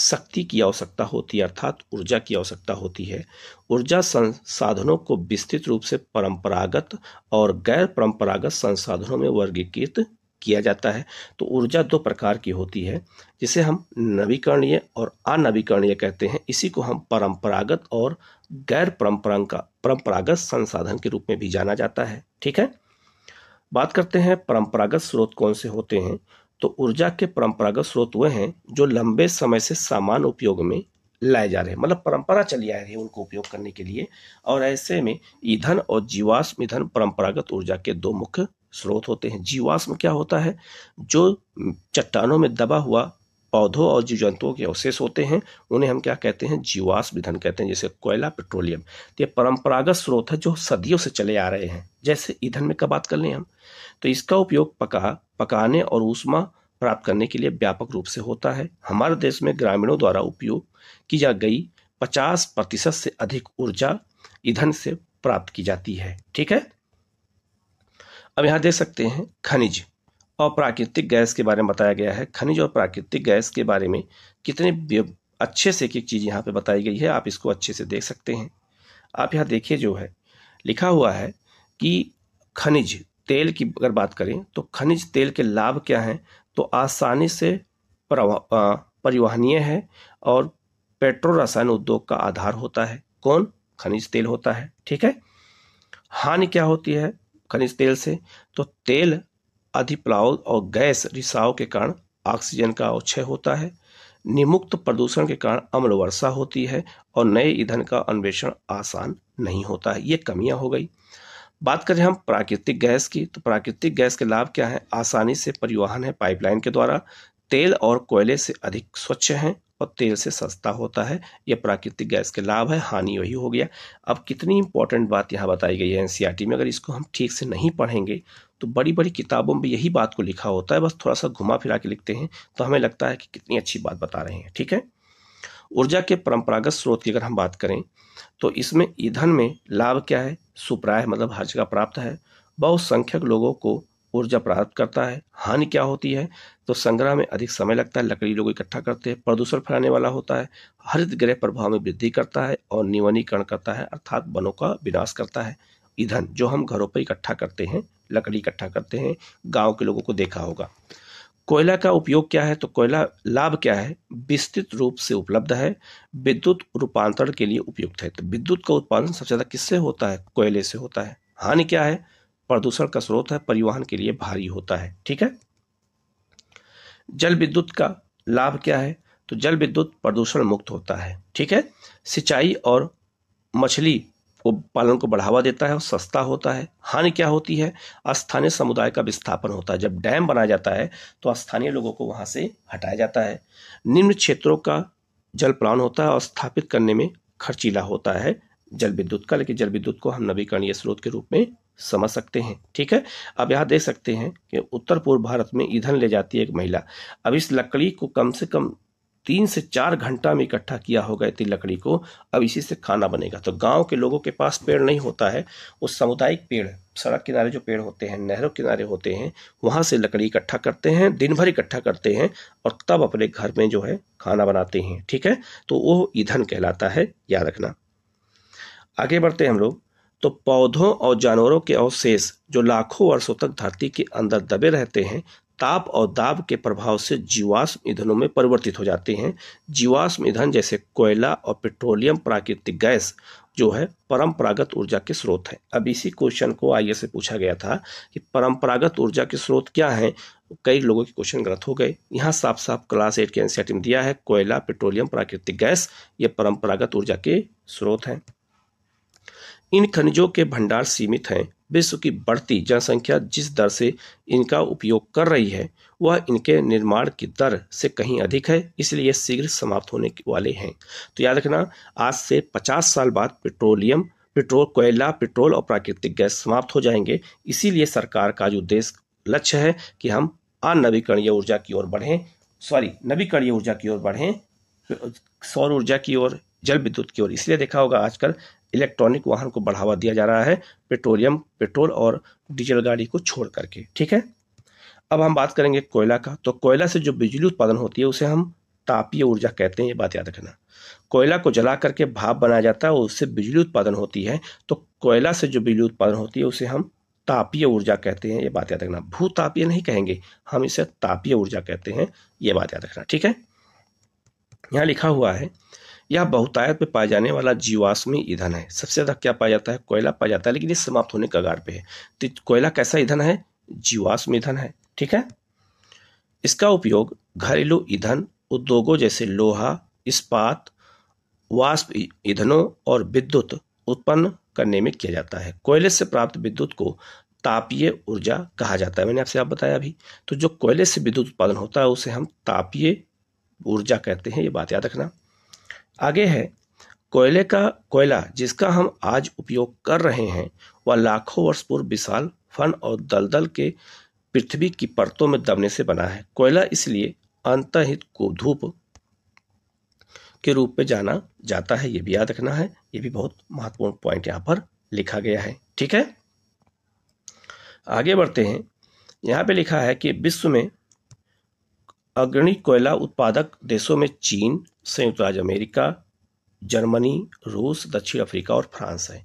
शक्ति की आवश्यकता होती है, अर्थात ऊर्जा की आवश्यकता होती है। ऊर्जा संसाधनों को विस्तृत रूप से परंपरागत और गैर परंपरागत संसाधनों में वर्गीकृत किया जाता है। तो ऊर्जा दो प्रकार की होती है, जिसे हम नवीकरणीय और अनवीकरणीय कहते हैं। इसी को हम परंपरागत और गैर परंपरागत संसाधन के रूप में भी जाना जाता है। ठीक है, बात करते हैं परंपरागत स्रोत कौन से होते हैं। तो ऊर्जा के परंपरागत स्रोत वे हैं जो लंबे समय से सामान्य उपयोग में लाए जा रहे हैं, मतलब परंपरा चली आ रही है उनको उपयोग करने के लिए। और ऐसे में ईंधन और जीवाश्म ईंधन परंपरागत ऊर्जा के दो मुख्य स्रोत होते हैं। जीवाश्म क्या होता है, जो चट्टानों में दबा हुआ पौधों और जीव जंतुओं के अवशेष होते हैं, उन्हें हम क्या कहते हैं, जीवाश्म ईंधन कहते हैं, जैसे कोयला, पेट्रोलियम। तो ये परंपरागत स्रोत है जो सदियों से चले आ रहे हैं। जैसे ईंधन में कब बात कर लें हम, तो इसका उपयोग पका पकाने और ऊष्मा प्राप्त करने के लिए व्यापक रूप से होता है। हमारे देश में ग्रामीणों द्वारा उपयोग की जा गई पचास प्रतिशत से अधिक ऊर्जा ईंधन से प्राप्त की जाती है। ठीक है, अब यहाँ देख सकते हैं खनिज और प्राकृतिक गैस के बारे में बताया गया है। खनिज और प्राकृतिक गैस के बारे में कितने अच्छे से एक चीज़ यहाँ पे बताई गई है, आप इसको अच्छे से देख सकते हैं। आप यहाँ देखिए, जो है लिखा हुआ है कि खनिज तेल की अगर बात करें, तो खनिज तेल के लाभ क्या हैं, तो आसानी से परिवहनीय है और पेट्रो रसायन उद्योग का आधार होता है। कौन? खनिज तेल होता है। ठीक है, हानि क्या होती है खनिज तेल से, तो तेल अधिप्लाव और गैस रिसाव के कारण ऑक्सीजन का अवक्षय होता है, निमुक्त प्रदूषण के कारण अम्ल वर्षा होती है और नए ईंधन का अन्वेषण आसान नहीं होता है। ये कमियां हो गई। बात करें हम प्राकृतिक गैस की, तो प्राकृतिक गैस के लाभ क्या हैं, आसानी से परिवहन है पाइपलाइन के द्वारा, तेल और कोयले से अधिक स्वच्छ हैं और तेल से सस्ता होता है। यह प्राकृतिक गैस के लाभ है, हानि वही हो गया। अब कितनी इंपॉर्टेंट बात यहाँ बताई गई है एनसीईआरटी में, अगर इसको हम ठीक से नहीं पढ़ेंगे तो बड़ी बड़ी किताबों में यही बात को लिखा होता है, बस थोड़ा सा घुमा फिरा के लिखते हैं, तो हमें लगता है कि कितनी अच्छी बात बता रहे हैं। ठीक है, ऊर्जा के परंपरागत स्रोत की अगर हम बात करें, तो इसमें ईंधन में लाभ क्या है, सुप्राय मतलब हर जगह प्राप्त है, बहुसंख्यक लोगों को ऊर्जा प्राप्त करता है। हानि क्या होती है, तो संग्रह में अधिक समय लगता है, लकड़ी लोग इकट्ठा करते हैं, प्रदूषण फैलाने वाला होता है, हरित गृह प्रभाव में वृद्धि करता है और निवनीकरण करता है, अर्थात वनों का विनाश करता है। ईंधन जो हम घरों पर इकट्ठा करते हैं, लकड़ी इकट्ठा करते हैं, गांव के लोगों को देखा होगा। कोयला का उपयोग क्या है, तो कोयला लाभ क्या है, विस्तृत रूप से उपलब्ध है, विद्युत रूपांतरण के लिए उपयुक्त है। तो विद्युत का उत्पादन सबसे ज़्यादा किससे होता है, कोयले से होता है। हानि क्या है, प्रदूषण का स्रोत है, परिवहन के लिए भारी होता है। ठीक है, जल विद्युत का लाभ क्या है, तो जल विद्युत प्रदूषण मुक्त होता है। ठीक है, सिंचाई और मछली को पालन को बढ़ावा देता है और सस्ता होता है। हानि क्या होती है, स्थानीय समुदाय का विस्थापन होता है। जब डैम बनाया जाता है तो स्थानीय लोगों को वहां से हटाया जाता है। निम्न क्षेत्रों का जल प्लान होता है और स्थापित करने में खर्चीला होता है जल विद्युत का, लेकिन जल विद्युत को हम नवीकरणीय स्रोत के रूप में समझ सकते हैं। ठीक है, अब यहाँ देख सकते हैं कि उत्तर पूर्व भारत में ईंधन ले जाती है एक महिला। अब इस लकड़ी को कम से कम तीन से चार घंटा में इकट्ठा किया होगा इतनी लकड़ी को, अब इसी से खाना बनेगा। तो गांव के लोगों के पास पेड़ नहीं होता है, उस सामुदायिक पेड़, सड़क किनारे जो पेड़ होते हैं, नहरों किनारे होते हैं, वहां से लकड़ी इकट्ठा करते हैं, दिन भर इकट्ठा करते हैं और तब अपने घर में जो है खाना बनाते हैं। ठीक है, तो वो ईंधन कहलाता है, याद रखना। आगे बढ़ते हैं हम लोग, तो पौधों और जानवरों के अवशेष जो लाखों वर्षों तक धरती के अंदर दबे रहते हैं, ताप और दाब के प्रभाव से जीवाश्म ईंधनों में परिवर्तित हो जाते हैं। जीवाश्म ईंधन जैसे कोयला और पेट्रोलियम प्राकृतिक गैस जो है परंपरागत ऊर्जा के स्रोत हैं। अब इसी क्वेश्चन को आईए से पूछा गया था कि परंपरागत ऊर्जा के स्रोत क्या हैं। कई लोगों के क्वेश्चन गलत हो गए। यहाँ साफ साफ क्लास एट के एनसीईआरटी में दिया है, कोयला, पेट्रोलियम, प्राकृतिक गैस, ये परंपरागत ऊर्जा के स्रोत हैं। इन खनिजों के भंडार सीमित हैं। विश्व की बढ़ती जनसंख्या जिस दर से इनका उपयोग कर रही है वह इनके निर्माण की दर से कहीं अधिक है, इसलिए शीघ्र समाप्त होने वाले हैं। तो याद रखना, आज से पचास साल बाद पेट्रोलियम, पेट्रोल, कोयला, पेट्रोल और प्राकृतिक गैस समाप्त हो जाएंगे। इसीलिए सरकार का जो उद्देश्य लक्ष्य है कि हम अनवीकरणीय ऊर्जा की ओर बढ़ें, सॉरी नवीकरणीय ऊर्जा की ओर बढ़ें, सौर ऊर्जा की ओर, जल विद्युत की ओर। इसलिए देखा होगा आजकल इलेक्ट्रॉनिक वाहन को बढ़ावा दिया जा रहा है, पेट्रोलियम, पेट्रोल और डीजल गाड़ी को छोड़ करके। ठीक है, अब हम बात करेंगे कोयला का। तो कोयला से जो बिजली उत्पादन होती है उसे हम तापीय ऊर्जा कहते हैं, ये बात याद रखना। कोयला को जला करके भाप बनाया जाता है और उससे बिजली उत्पादन होती है। तो कोयला से जो बिजली उत्पादन होती है उसे हम तापीय ऊर्जा कहते हैं, ये बात याद रखना। भूतापीय नहीं कहेंगे, हम इसे तापीय ऊर्जा कहते हैं, ये बात याद रखना। ठीक है, यहाँ लिखा हुआ है, यह बहुतायत में पाया जाने वाला जीवाश्मी ईंधन है। सबसे ज़्यादा क्या पाया जाता है, कोयला पाया जाता है, लेकिन ये समाप्त होने कगार पे है। तो कोयला कैसा ईंधन है, जीवाश्मी ईंधन है। ठीक है, इसका उपयोग घरेलू ईंधन, उद्योगों जैसे लोहा, इस्पात, वाष्प ईंधनों और विद्युत उत्पन्न करने में किया जाता है। कोयले से प्राप्त विद्युत को तापीय ऊर्जा कहा जाता है, मैंने आपसे आप बताया अभी। तो जो कोयले से विद्युत उत्पादन होता है उसे हम तापीय ऊर्जा कहते हैं, ये बात याद रखना। आगे है, कोयले का कोयला जिसका हम आज उपयोग कर रहे हैं वह लाखों वर्ष पूर्व विशाल फन और दलदल के पृथ्वी की परतों में दबने से बना है। कोयला इसलिए अंतर्हित को धूप के रूप में जाना जाता है, ये भी याद रखना है। ये भी बहुत महत्वपूर्ण पॉइंट यहाँ पर लिखा गया है। ठीक है, आगे बढ़ते हैं। यहाँ पे लिखा है कि विश्व में अग्रणी कोयला उत्पादक देशों में चीन, संयुक्त राज्य अमेरिका, जर्मनी, रूस, दक्षिण अफ्रीका और फ्रांस है।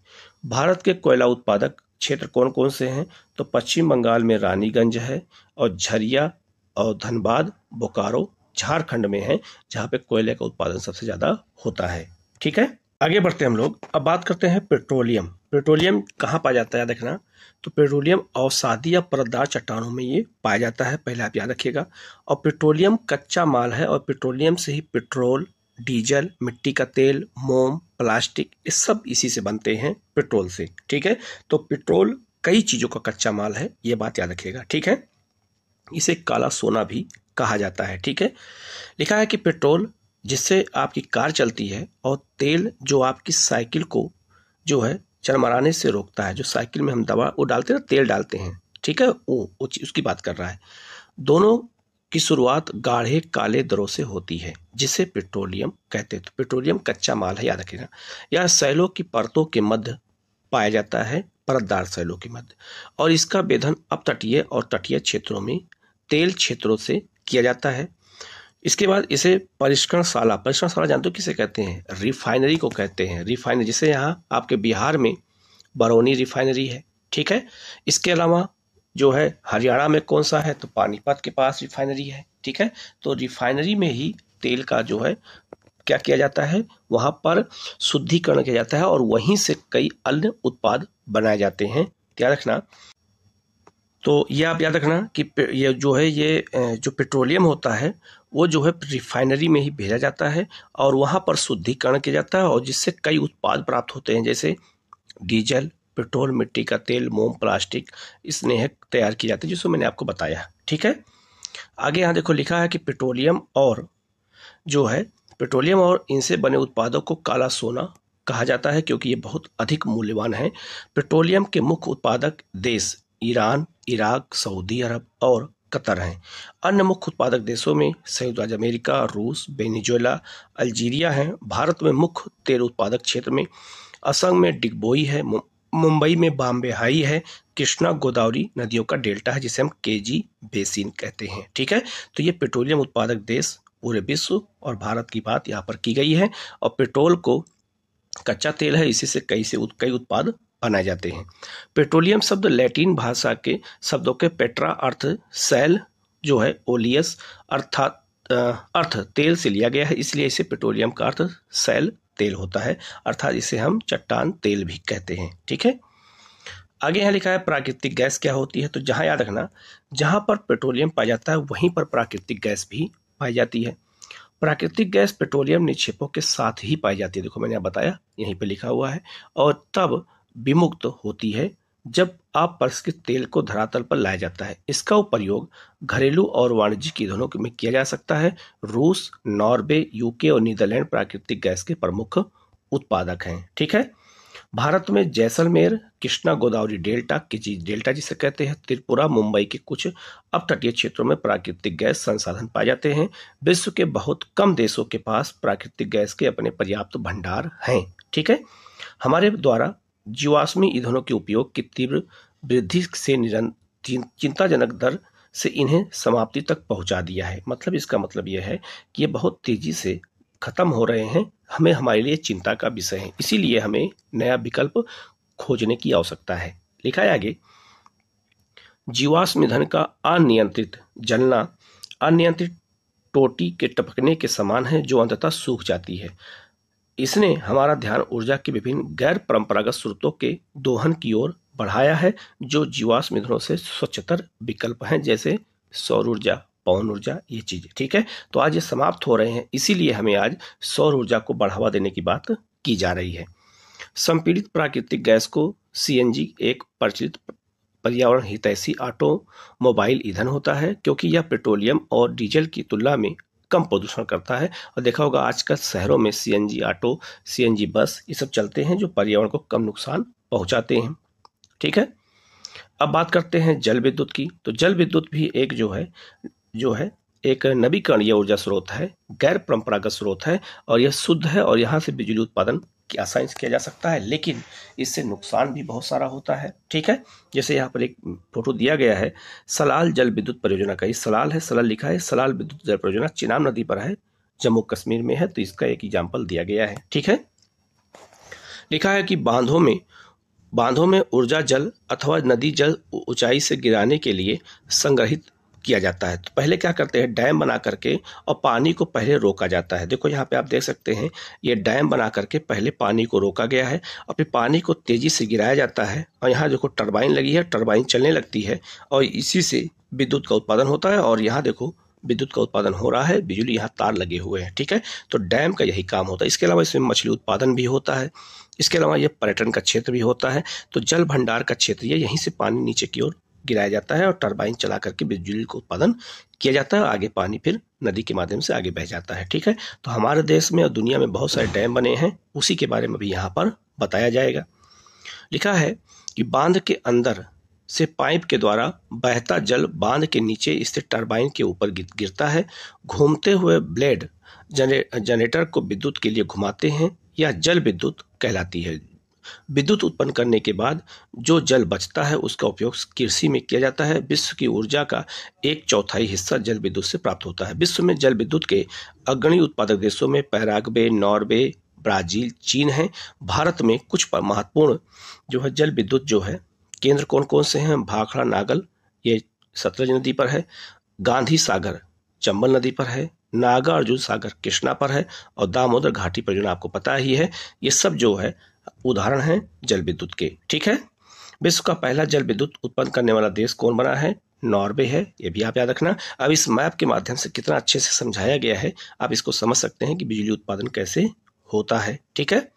भारत के कोयला उत्पादक क्षेत्र कौन कौन से हैं, तो पश्चिम बंगाल में रानीगंज है और झरिया और धनबाद, बोकारो झारखंड में है, जहाँ पे कोयले का उत्पादन सबसे ज़्यादा होता है। ठीक है, आगे बढ़ते हैं हम लोग। अब बात करते हैं पेट्रोलियम। पेट्रोलियम कहाँ पाया जाता है, याद रखना। तो पेट्रोलियम अवसादी या परतदार चट्टानों में ये पाया जाता है, पहले आप याद रखिएगा। और पेट्रोलियम कच्चा माल है और पेट्रोलियम से ही पेट्रोल, डीजल, मिट्टी का तेल, मोम, प्लास्टिक, ये सब इसी से बनते हैं, पेट्रोल से। ठीक है, तो पेट्रोल कई चीज़ों का कच्चा माल है, ये बात याद रखिएगा। ठीक है, इसे काला सोना भी कहा जाता है। ठीक है, लिखा है कि पेट्रोल जिससे आपकी कार चलती है और तेल जो आपकी साइकिल को जो है चरमराने से रोकता है, जो साइकिल में हम दवा वो डालते हैं, तेल डालते हैं। ठीक है, वो उसकी बात कर रहा है। दोनों की शुरुआत गाढ़े काले दरों से होती है जिसे पेट्रोलियम कहते हैं। तो पेट्रोलियम कच्चा माल है, याद रखना। यह सैलों की परतों के मध्य पाया जाता है, परतदार सैलों के मध्य, और इसका वेधन अपतटीय और तटीय क्षेत्रों में तेल क्षेत्रों से किया जाता है। इसके बाद इसे परिष्करणशाला, परिष्करणशाला जानते हो किसे कहते हैं, रिफाइनरी को कहते हैं। रिफाइनरी, जैसे यहाँ आपके बिहार में बरौनी रिफाइनरी है। ठीक है, इसके अलावा जो है हरियाणा में कौन सा है, तो पानीपत के पास रिफाइनरी है। ठीक है, तो रिफाइनरी में ही तेल का जो है क्या किया जाता है, वहाँ पर शुद्धिकरण किया जाता है और वहीं से कई अन्य उत्पाद बनाए जाते हैं। ध्यान रखना, तो यह आप याद रखना कि ये जो है ये जो पेट्रोलियम होता है वो जो है रिफाइनरी में ही भेजा जाता है और वहाँ पर शुद्धिकरण किया जाता है और जिससे कई उत्पाद प्राप्त होते हैं, जैसे डीजल, पेट्रोल, मिट्टी का तेल, मोम, प्लास्टिक, स्नेहक तैयार किए जाते हैं, जिसको मैंने आपको बताया। ठीक है, आगे यहाँ देखो लिखा है कि पेट्रोलियम और जो है पेट्रोलियम और इनसे बने उत्पादों को काला सोना कहा जाता है क्योंकि ये बहुत अधिक मूल्यवान है। पेट्रोलियम के मुख्य उत्पादक देश ईरान, इराक, सऊदी अरब और कतर हैं। अन्य मुख्य उत्पादक देशों में संयुक्त राज्य अमेरिका, रूस, वेनेजुएला, अल्जीरिया हैं। भारत में मुख्य तेल उत्पादक क्षेत्र में असम में डिगबोई है, मुंबई में बॉम्बे हाई है, कृष्णा गोदावरी नदियों का डेल्टा है जिसे हम केजी बेसिन कहते हैं। ठीक है, तो ये पेट्रोलियम उत्पादक देश पूरे विश्व और भारत की बात यहाँ पर की गई है और पेट्रोल को कच्चा तेल है, इसी से कई से कई उत्पाद बनाए जाते हैं। पेट्रोलियम शब्द लैटिन भाषा के शब्दों के पेट्रा अर्थ सेल जो है ओलियस अर्थात अर्थ तेल से लिया गया है, इसलिए इसे पेट्रोलियम का अर्थ सेल तेल होता है, अर्थात इसे हम चट्टान तेल भी कहते हैं। ठीक है, आगे यहाँ लिखा है प्राकृतिक गैस क्या होती है, तो जहाँ याद रखना जहाँ पर पेट्रोलियम पाया जाता है वहीं पर प्राकृतिक गैस भी पाई जाती है। प्राकृतिक गैस पेट्रोलियम निक्षेपों के साथ ही पाई जाती है, देखो मैंने आपको बताया, यहीं पे लिखा हुआ है, और तब विमुक्त होती है जब आप पर इसके तेल को धरातल पर लाया जाता है। इसका उपयोग घरेलू और वाणिज्यिक ईंधनों में किया जा सकता है। रूस, नॉर्वे, यूके और नीदरलैंड प्राकृतिक गैस के प्रमुख उत्पादक हैं। ठीक है, भारत में Jaisalmer, Krishna Godavari delta, KG delta जिसे कहते हैं, त्रिपुरा, मुंबई के कुछ अपतटीय क्षेत्रों में प्राकृतिक गैस संसाधन पाए जाते हैं। विश्व के बहुत कम देशों के पास प्राकृतिक गैस के अपने पर्याप्त भंडार हैं। ठीक है, हमारे द्वारा जीवाश्मी ईंधनों के उपयोग की तीव्र वृद्धि से चिंताजनक दर से इन्हें समाप्ति तक पहुंचा दिया है। मतलब इसका मतलब यह है कि ये बहुत तेजी से खत्म हो रहे हैं, हमें हमारे लिए चिंता का विषय है, इसीलिए हमें नया विकल्प खोजने की आवश्यकता है। लिखा है आगे, जीवाश्म ईंधन का अनियंत्रित जलना अनियंत्रित टोटी के टपकने के समान है जो अंततः सूख जाती है। इसने हमारा ध्यान ऊर्जा के विभिन्न गैर परंपरागत स्रोतों के दोहन की ओर बढ़ाया है जो जीवाश्म ईंधनों से स्वच्छतर विकल्प हैं, जैसे सौर ऊर्जा, पवन ऊर्जा, ये चीजें। ठीक है, तो आज ये समाप्त हो रहे हैं, इसीलिए हमें आज सौर ऊर्जा को बढ़ावा देने की बात की जा रही है। संपीड़ित प्राकृतिक गैस को सीएनजी एक प्रचलित पर्यावरण हितैषी ऑटोमोबाइल ईंधन होता है क्योंकि यह पेट्रोलियम और डीजल की तुलना में कम प्रदूषण करता है। और देखा होगा आजकल शहरों में सीएनजी ऑटो, सीएनजी बस, ये सब चलते हैं जो पर्यावरण को कम नुकसान पहुंचाते हैं। ठीक है, अब बात करते हैं जल विद्युत की। तो जल विद्युत भी एक जो है जो है एक नवीकरणीय ऊर्जा स्रोत है, गैर परंपरागत स्रोत है और यह शुद्ध है और यहाँ से बिजली उत्पादन की आसानी से किया जा सकता है, लेकिन इससे नुकसान भी बहुत सारा होता है। ठीक है, जैसे यहाँ पर एक फोटो दिया गया है सलाल जल विद्युत परियोजना का, ये सलाल है, सलाल लिखा है, सलाल विद्युत जल परियोजना चिनाब नदी पर है, जम्मू कश्मीर में है, तो इसका एक एग्जाम्पल दिया गया है। ठीक है, लिखा है कि बांधों में बांधों में ऊर्जा जल अथवा नदी जल ऊंचाई से गिराने के लिए संग्रहित किया जाता है। तो पहले क्या करते हैं, डैम बना करके और पानी को पहले रोका जाता है। देखो यहाँ पे आप देख सकते हैं ये डैम बना करके पहले पानी को रोका गया है और फिर पानी को तेजी से गिराया जाता है और यहाँ देखो टरबाइन लगी है, टरबाइन चलने लगती है और इसी से विद्युत का उत्पादन होता है और यहाँ देखो विद्युत का उत्पादन हो रहा है, बिजली यहाँ तार लगे हुए हैं। ठीक है, तो डैम का यही काम होता है। इसके अलावा इसमें मछली उत्पादन भी होता है, इसके अलावा यह पर्यटन का क्षेत्र भी होता है। तो जल भंडार का क्षेत्र ये, यहीं से पानी नीचे की ओर गिराया जाता है और टरबाइन चला करके बिजली का उत्पादन किया जाता है, आगे पानी फिर नदी के माध्यम से आगे बह जाता है। ठीक है, तो हमारे देश में और दुनिया में बहुत सारे डैम बने हैं, उसी के बारे में भी यहाँ पर बताया जाएगा। लिखा है कि बांध के अंदर से पाइप के द्वारा बहता जल बांध के नीचे स्थित टरबाइन के ऊपर गिरता है, घूमते हुए ब्लेड जने, जनरेटर को विद्युत के लिए घुमाते हैं, या जल विद्युत कहलाती है। विद्युत उत्पन्न करने के बाद जो जल बचता है उसका उपयोग कृषि में किया जाता है। विश्व की ऊर्जा का एक चौथाई हिस्सा जल विद्युत से प्राप्त होता है। विश्व में जल विद्युत के अग्रणी उत्पादक देशों में पैराग्वे, नॉर्वे, ब्राजील, चीन हैं। भारत में कुछ महत्वपूर्ण जो है जल विद्युत जो है केंद्र कौन कौन से हैं, भाखड़ा, नागल, ये सतलज नदी पर है। गांधी सागर चंबल नदी पर है। नागार्जुन सागर कृष्णा पर है और दामोदर घाटी परियोजना आपको पता ही है। ये सब जो है उदाहरण है जल विद्युत के। ठीक है, विश्व का पहला जल विद्युत उत्पन्न करने वाला देश कौन बना है? नॉर्वे है। ये भी आप याद रखना। अब इस मैप के माध्यम से कितना अच्छे से समझाया गया है, आप इसको समझ सकते हैं कि बिजली उत्पादन कैसे होता है। ठीक है,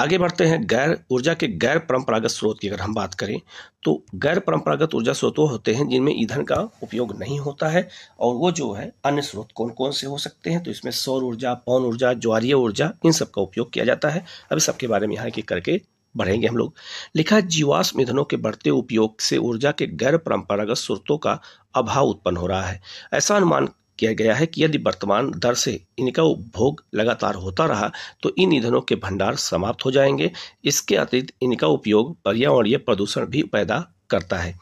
आगे बढ़ते हैं। गैर ऊर्जा के गैर परंपरागत स्रोत की अगर हम बात करें तो गैर परंपरागत ऊर्जा स्रोत वो होते हैं जिनमें ईंधन का उपयोग नहीं होता है, और वो जो है अन्य स्रोत कौन कौन से हो सकते हैं? तो इसमें सौर ऊर्जा, पवन ऊर्जा, ज्वारीय ऊर्जा, इन सब का उपयोग किया जाता है। अब सबके बारे में यहाँ एक करके बढ़ेंगे हम लोग। लिखा, जीवाश्म ईंधनों के बढ़ते उपयोग से ऊर्जा के गैर परंपरागत स्रोतों का अभाव उत्पन्न हो रहा है। ऐसा अनुमान किया गया है कि यदि वर्तमान दर से इनका उपभोग लगातार होता रहा तो इन ईंधनों के भंडार समाप्त हो जाएंगे। इसके अतिरिक्त इनका उपयोग पर्यावरणीय प्रदूषण भी पैदा करता है।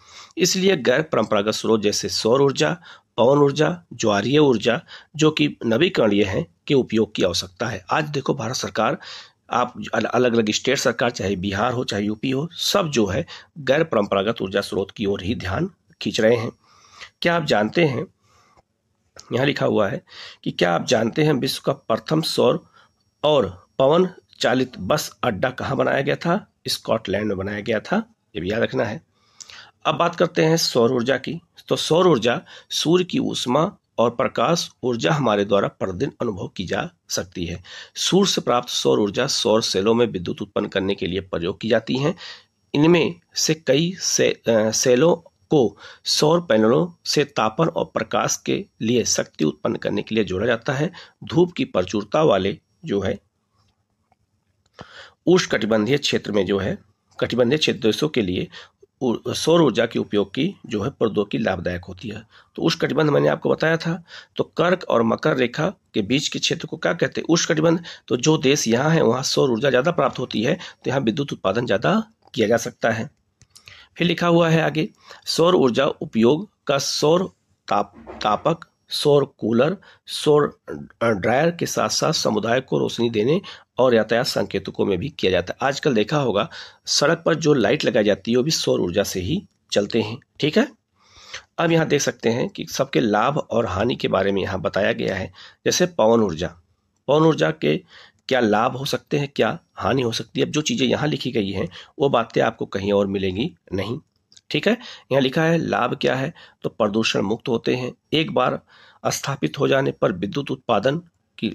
इसलिए गैर परंपरागत स्रोत जैसे सौर ऊर्जा, पवन ऊर्जा, ज्वारीय ऊर्जा जो कि नवीकरणीय हैं, के उपयोग की आवश्यकता है। आज देखो भारत सरकार, आप अलग अलग स्टेट सरकार, चाहे बिहार हो चाहे यूपी हो, सब जो है गैर परंपरागत ऊर्जा स्रोत की ओर ही ध्यान खींच रहे हैं। क्या आप जानते हैं, यहाँ लिखा हुआ है कि क्या आप जानते हैं विश्व का प्रथम सौर और पवन चालित बस अड्डा कहाँ बनाया गया था? स्कॉटलैंड में बनाया गया था। ये भी याद रखना है। अब बात करते हैं सौर ऊर्जा की। तो सौर ऊर्जा सूर्य की ऊष्मा और प्रकाश ऊर्जा हमारे द्वारा प्रतिदिन अनुभव की जा सकती है। सूर्य से प्राप्त सौर ऊर्जा सौर सेलों में विद्युत उत्पन्न करने के लिए प्रयोग की जाती है। इनमें से कई से, सेलों को सौर पैनलों से तापन और प्रकाश के लिए शक्ति उत्पन्न करने के लिए जोड़ा जाता है। धूप की प्रचुरता वाले जो है उष्णकटिबंधीय क्षेत्र में जो है कटिबंधीय क्षेत्र देशों के लिए सौर ऊर्जा के उपयोग की जो है प्रौद्योगिकी लाभदायक होती है। तो उष्णकटिबंध मैंने आपको बताया था। तो कर्क और मकर रेखा के बीच के क्षेत्र को क्या कहते हैं? उष्णकटिबंध। तो जो देश यहाँ है वहाँ सौर ऊर्जा ज़्यादा प्राप्त होती है, तो यहाँ विद्युत उत्पादन ज़्यादा किया जा सकता है। फिर लिखा हुआ है आगे, सौर ऊर्जा उपयोग का सौर ताप तापक, सौर कूलर, सौर ड्रायर के साथ साथ समुदाय को रोशनी देने और यातायात संकेतकों में भी किया जाता है। आजकल देखा होगा सड़क पर जो लाइट लगाई जाती है वो भी सौर ऊर्जा से ही चलते हैं। ठीक है, अब यहाँ देख सकते हैं कि सबके लाभ और हानि के बारे में यहाँ बताया गया है। जैसे पवन ऊर्जा, पवन ऊर्जा के क्या लाभ हो सकते हैं, क्या हानि हो सकती है? अब जो चीज़ें यहाँ लिखी गई हैं वो बातें आपको कहीं और मिलेंगी नहीं। ठीक है, यहाँ लिखा है लाभ क्या है, तो प्रदूषण मुक्त होते हैं। एक बार स्थापित हो जाने पर विद्युत उत्पादन की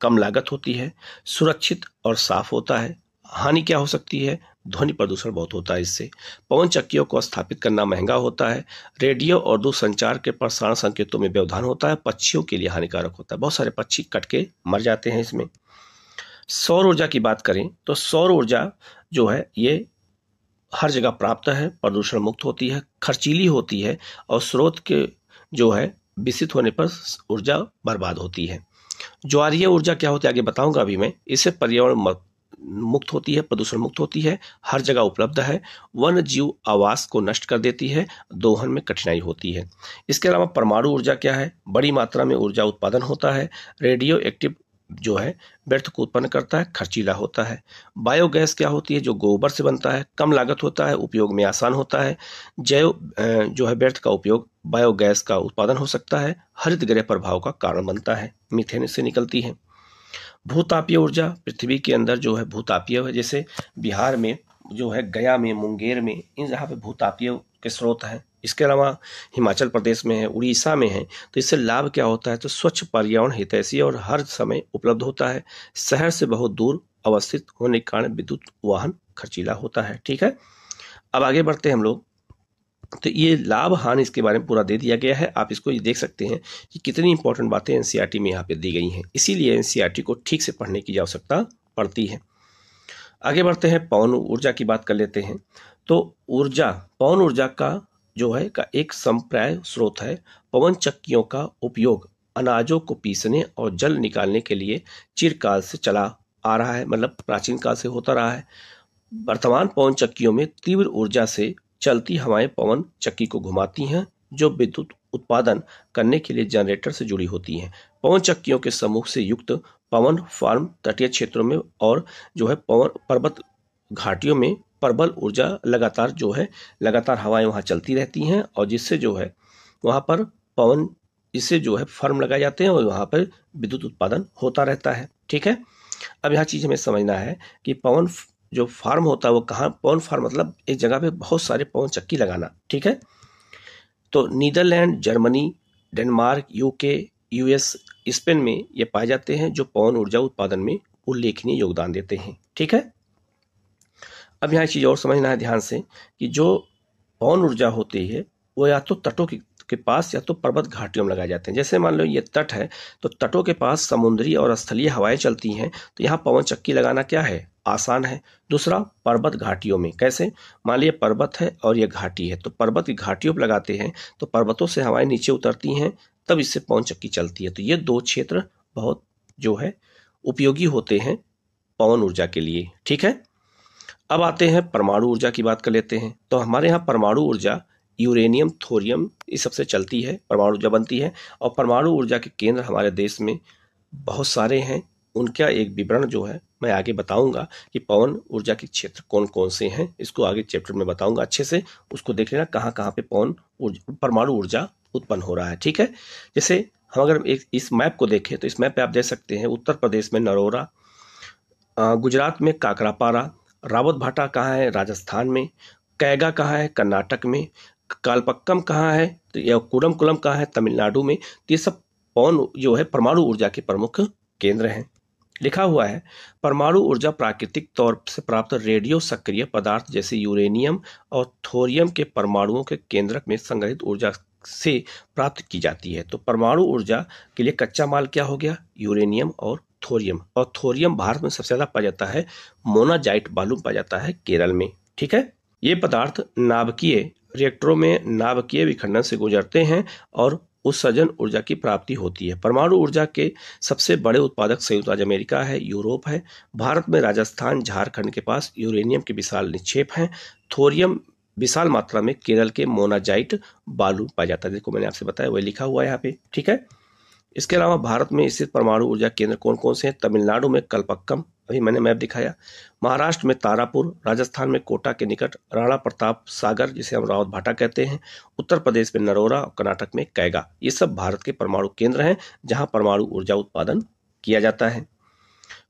कम लागत होती है। सुरक्षित और साफ होता है। हानि क्या हो सकती है? ध्वनि प्रदूषण बहुत होता है इससे। पवन चक्कियों को स्थापित करना महंगा होता है। रेडियो और दूरसंचार के प्रसारण संकेतों में व्यवधान होता है। पक्षियों के लिए हानिकारक होता है, बहुत सारे पक्षी कट के मर जाते हैं इसमें। सौर ऊर्जा की बात करें तो सौर ऊर्जा जो है ये हर जगह प्राप्त है, प्रदूषण मुक्त होती है, खर्चीली होती है और स्रोत के जो है विकसित होने पर ऊर्जा बर्बाद होती है। ज्वारीय ऊर्जा क्या होती है आगे बताऊंगा अभी मैं। इससे पर्यावरण मुक्त होती है, प्रदूषण मुक्त होती है, हर जगह उपलब्ध है। वन जीव आवास को नष्ट कर देती है, दोहन में कठिनाई होती है। इसके अलावा परमाणु ऊर्जा क्या है? बड़ी मात्रा में ऊर्जा उत्पादन होता है। रेडियो एक्टिव जो है व्यर्थ को उत्पन्न करता है, खर्चीला होता है। बायोगैस क्या होती है? जो गोबर से बनता है, कम लागत होता है, उपयोग में आसान होता है। जैव जो है व्यर्थ का उपयोग बायोगैस का उत्पादन हो सकता है। हरित गृह प्रभाव का कारण बनता है, मीथेन से निकलती है। भूतापीय ऊर्जा पृथ्वी के अंदर जो है भूतापीय है, जैसे बिहार में जो है गया में, मुंगेर में, इन जहाँ पे भूतापीय के स्रोत हैं। इसके अलावा हिमाचल प्रदेश में है, उड़ीसा में है। तो इससे लाभ क्या होता है? तो स्वच्छ, पर्यावरण हितैषी और हर समय उपलब्ध होता है। शहर से बहुत दूर अवस्थित होने के कारण विद्युत वाहन खर्चीला होता है। ठीक है, अब आगे बढ़ते हैं हम लोग। तो ये लाभ हानि इसके बारे में पूरा दे दिया गया है। आप इसको ये देख सकते हैं कि कितनी इंपॉर्टेंट बातें एनसीईआरटी में यहाँ पे दी गई हैं। इसीलिए एनसीईआरटी को ठीक से पढ़ने की आवश्यकता पड़ती है। आगे बढ़ते हैं, पवन ऊर्जा की बात कर लेते हैं। तो ऊर्जा, पवन ऊर्जा का जो है का एक संप्राय स्रोत है। पवन चक्कियों का उपयोग अनाजों को पीसने और जल निकालने के लिए चिरकाल से चला आ रहा है, मतलब प्राचीन काल से होता रहा है। वर्तमान पवन चक्कियों में तीव्र ऊर्जा से चलती हवाएं पवन चक्की को घुमाती हैं, जो विद्युत उत्पादन करने के लिए जनरेटर से जुड़ी होती हैं। पवन चक्कियों के समूह से युक्त पवन फार्म तटीय क्षेत्रों में और जो है पवन पर्वत घाटियों में परबल ऊर्जा लगातार जो है लगातार हवाएं वहाँ चलती रहती हैं और जिससे जो है वहाँ पर पवन इससे जो है फर्म लगाए जाते हैं और वहाँ पर विद्युत उत्पादन होता रहता है। ठीक है, अब यहाँ चीज़ हमें समझना है कि पवन जो फार्म होता है वो कहाँ, पवन फार्म मतलब एक जगह पे बहुत सारे पवन चक्की लगाना। ठीक है, तो Netherlands, Germany, Denmark, UK, US, Spain में ये पाए जाते हैं जो पवन ऊर्जा उत्पादन में उल्लेखनीय योगदान देते हैं। ठीक है, अब यहाँ एक चीज़ और समझना है ध्यान से कि जो पवन ऊर्जा होती है वो या तो तटों की के पास या तो पर्वत घाटियों में लगाए जाते हैं। जैसे मान लो ये तट है तो तटों के पास समुद्री और स्थलीय हवाएं चलती हैं तो यहाँ पवन चक्की लगाना क्या है, आसान है। दूसरा, पर्वत घाटियों में, कैसे, मान लिया पर्वत है और ये घाटी है तो पर्वत की घाटियों पर लगाते हैं तो पर्वतों से हवाएं नीचे उतरती हैं तब इससे पवन चक्की चलती है। तो ये दो क्षेत्र बहुत जो है उपयोगी होते हैं पवन ऊर्जा के लिए। ठीक है, अब आते हैं परमाणु ऊर्जा की बात कर लेते हैं। तो हमारे यहाँ परमाणु ऊर्जा यूरेनियम, थोरियम, इस सबसे चलती है, परमाणु ऊर्जा बनती है और परमाणु ऊर्जा के केंद्र हमारे देश में बहुत सारे हैं। उनका एक विवरण जो है मैं आगे बताऊंगा कि पवन ऊर्जा के क्षेत्र कौन कौन से हैं, इसको आगे चैप्टर में बताऊंगा अच्छे से, उसको देख लेना कहाँ कहाँ पे पवन ऊर्जा, परमाणु ऊर्जा उत्पन्न हो रहा है। ठीक है, जैसे हम अगर एक इस मैप को देखें तो इस मैप पर आप देख सकते हैं उत्तर प्रदेश में नरोरा, गुजरात में काकरापारा, रावत भाटा कहाँ है, राजस्थान में, कैगा कहाँ है, कर्नाटक में, कालपक्कम कहाँ है या कुडम कुलम कहाँ है, तमिलनाडु में। ये सब पवन जो है परमाणु ऊर्जा के प्रमुख केंद्र हैं। लिखा हुआ है, परमाणु ऊर्जा प्राकृतिक तौर से प्राप्त रेडियो सक्रिय पदार्थ जैसे यूरेनियम और थोरियम के परमाणुओं के केंद्रक में संग्रहित ऊर्जा से प्राप्त की जाती है। तो परमाणु ऊर्जा के लिए कच्चा माल क्या हो गया, यूरेनियम और थोरियम, और थोरियम भारत में सबसे ज़्यादा पाया जाता है, मोनाजाइट बालू पाया जाता है केरल में। ठीक है, ये पदार्थ नाभिकीय रिएक्टरों में नाभिकीय विखंडन से गुजरते हैं और उत्सर्जन ऊर्जा की प्राप्ति होती है। परमाणु ऊर्जा के सबसे बड़े उत्पादक संयुक्त राज्य अमेरिका है, यूरोप है, भारत में राजस्थान, झारखंड के पास यूरेनियम के विशाल निक्षेप हैं, थोरियम विशाल मात्रा में केरल के मोनाजाइट बालू पाया जाता है, देखो मैंने आपसे बताया वह लिखा हुआ है यहाँ पे। ठीक है, इसके अलावा भारत में स्थित परमाणु ऊर्जा केंद्र कौन कौन से हैं, तमिलनाडु में कलपक्कम, अभी मैंने मैप दिखाया, महाराष्ट्र में तारापुर, राजस्थान में कोटा के निकट राणा प्रताप सागर जिसे हम रावत भाटा कहते हैं, उत्तर प्रदेश में नरोरा और कर्नाटक में कैगा। ये सब भारत के परमाणु केंद्र हैं जहां परमाणु ऊर्जा उत्पादन किया जाता है।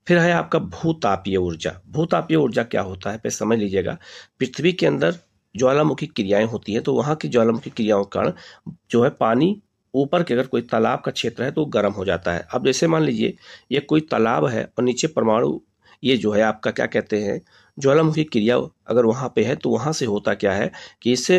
फिर है आपका भूतापीय ऊर्जा। भूतापीय ऊर्जा क्या होता है पे समझ लीजिएगा, पृथ्वी के अंदर ज्वालामुखी क्रियाएं होती हैं तो वहाँ की ज्वालामुखी क्रियाओं के कारण जो है पानी ऊपर के अगर कोई तालाब का क्षेत्र है तो गर्म हो जाता है। अब जैसे मान लीजिए ये कोई तालाब है और नीचे परमाणु ये जो है आपका क्या कहते हैं ज्वालामुखी क्रिया अगर वहाँ पे है तो वहाँ से होता क्या है कि इससे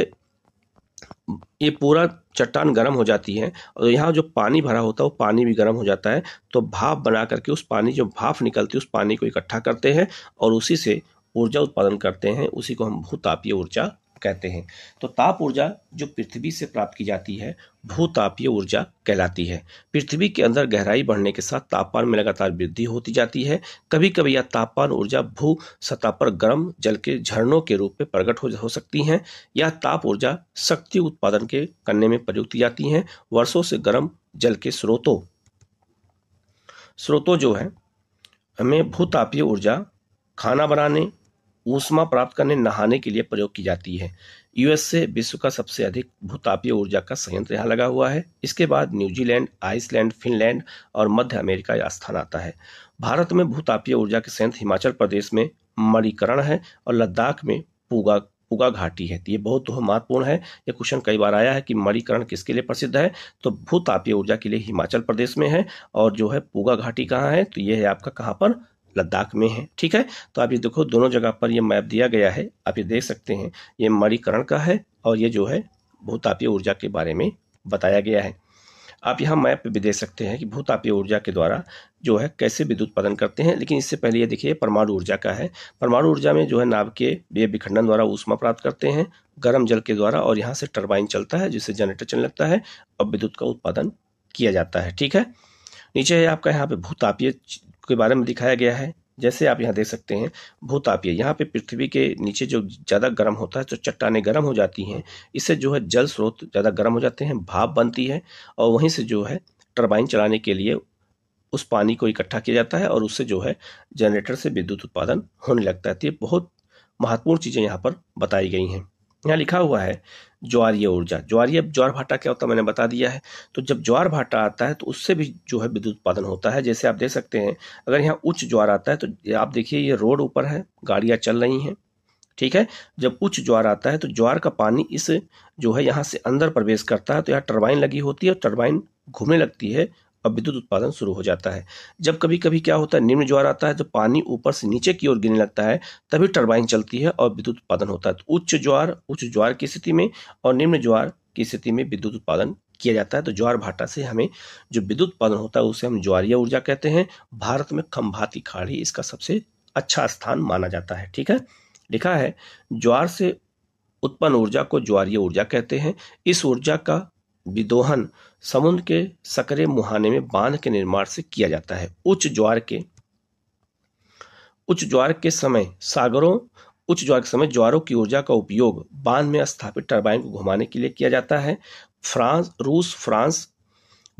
ये पूरा चट्टान गर्म हो जाती है और यहाँ जो पानी भरा होता है वो पानी भी गर्म हो जाता है तो भाप बना करके उस पानी जो भाप निकलती है उस पानी को इकट्ठा करते हैं और उसी से ऊर्जा उत्पादन करते हैं, उसी को हम भूतापीय ऊर्जा कहते हैं। तो ताप ऊर्जा जो पृथ्वी से प्राप्त की जाती है भूतापीय ऊर्जा कहलाती है। पृथ्वी के अंदर गहराई बढ़ने के साथ तापमान में लगातार वृद्धि होती जाती है। कभी कभी यह तापमान ऊर्जा भू सतह पर गर्म जल के झरनों के रूप में प्रकट हो, हो सकती हैं। यह ताप ऊर्जा शक्ति उत्पादन के करने में प्रयुक्त की जाती है। वर्षों से गर्म जल के स्रोतों स्रोतों जो है हमें भूतापीय ऊर्जा खाना बनाने, ऊष्मा प्राप्त करने, नहाने के लिए प्रयोग की जाती है। यूएसए विश्व का सबसे अधिक भूतापीय ऊर्जा का संयंत्र यहाँ लगा हुआ है। इसके बाद न्यूजीलैंड, आइसलैंड, फिनलैंड और मध्य अमेरिका का स्थान आता है। भारत में भूतापीय ऊर्जा के संयंत्र हिमाचल प्रदेश में मणिकरण है और लद्दाख में पूगा पूगा घाटी है। ये बहुत महत्वपूर्ण है, यह क्वेश्चन कई बार आया है कि मणिकरण किसके लिए प्रसिद्ध है, तो भूतापीय ऊर्जा के लिए हिमाचल प्रदेश में है और जो है पूगा घाटी कहाँ है तो ये है आपका कहाँ पर, लद्दाख में है। ठीक है, तो आप ये देखो दोनों जगह पर ये मैप दिया गया है, आप ये देख सकते हैं ये मणिकरण का है और ये जो है भूतापीय ऊर्जा के बारे में बताया गया है। आप यहाँ मैप भी देख सकते हैं कि भूतापीय ऊर्जा के द्वारा जो है कैसे विद्युत उत्पादन करते हैं। लेकिन इससे पहले ये देखिए परमाणु ऊर्जा का है। परमाणु ऊर्जा में जो है नाभिकीय विखंडन द्वारा ऊष्मा प्राप्त करते हैं गर्म जल के द्वारा और यहाँ से टरबाइन चलता है जिससे जनरेटर चलने लगता है और विद्युत का उत्पादन किया जाता है। ठीक है, नीचे है आपका यहाँ पे भूतापीय के बारे में दिखाया गया है। जैसे आप यहाँ देख सकते हैं भूतापीय, यहाँ पे पृथ्वी के नीचे जो ज़्यादा गर्म होता है तो चट्टानें गर्म हो जाती हैं, इससे जो है जल स्रोत ज़्यादा गर्म हो जाते हैं, भाप बनती है और वहीं से जो है टरबाइन चलाने के लिए उस पानी को इकट्ठा किया जाता है और उससे जो है जनरेटर से विद्युत उत्पादन होने लगता है। तो ये बहुत महत्वपूर्ण चीज़ें यहाँ पर बताई गई हैं। यहाँ लिखा हुआ है ज्वारीय ऊर्जा। ज्वारीय ज्वार भाटा क्या होता है मैंने बता दिया है। तो जब ज्वार भाटा आता है तो उससे भी जो है विद्युत उत्पादन होता है। जैसे आप देख सकते हैं अगर यहाँ उच्च ज्वार आता है तो आप देखिए ये रोड ऊपर है, गाड़ियाँ चल रही हैं, ठीक है। जब उच्च ज्वार आता है तो ज्वार का पानी इस जो है यहाँ से अंदर प्रवेश करता है, तो यहाँ टरबाइन लगी होती है और टरबाइन घूमने लगती है और विद्युत उत्पादन शुरू हो जाता है। जब कभी कभी क्या होता है निम्न ज्वार आता है तो पानी ऊपर से नीचे की ओर गिरने लगता है, तभी टरबाइन चलती है और विद्युत उत्पादन होता है। तो उच्च ज्वार उच्च ज्वार की स्थिति में और निम्न ज्वार की स्थिति में विद्युत उत्पादन किया जाता है। तो ज्वार भाटा से हमें जो विद्युत उत्पादन होता है उसे हम ज्वारीय ऊर्जा कहते हैं। भारत में खंभाती खाड़ी इसका सबसे अच्छा स्थान माना जाता है, ठीक है। लिखा है ज्वार से उत्पन्न ऊर्जा को ज्वारीय ऊर्जा कहते हैं। इस ऊर्जा का विदोहन समुद्र के सकरे मुहाने में बांध के निर्माण से किया जाता है। उच्च ज्वार के उच्च ज्वार के समय सागरों उच्च ज्वार के समय ज्वारों की ऊर्जा का उपयोग बांध में स्थापित टरबाइन को घुमाने के लिए किया जाता है। फ्रांस रूस फ्रांस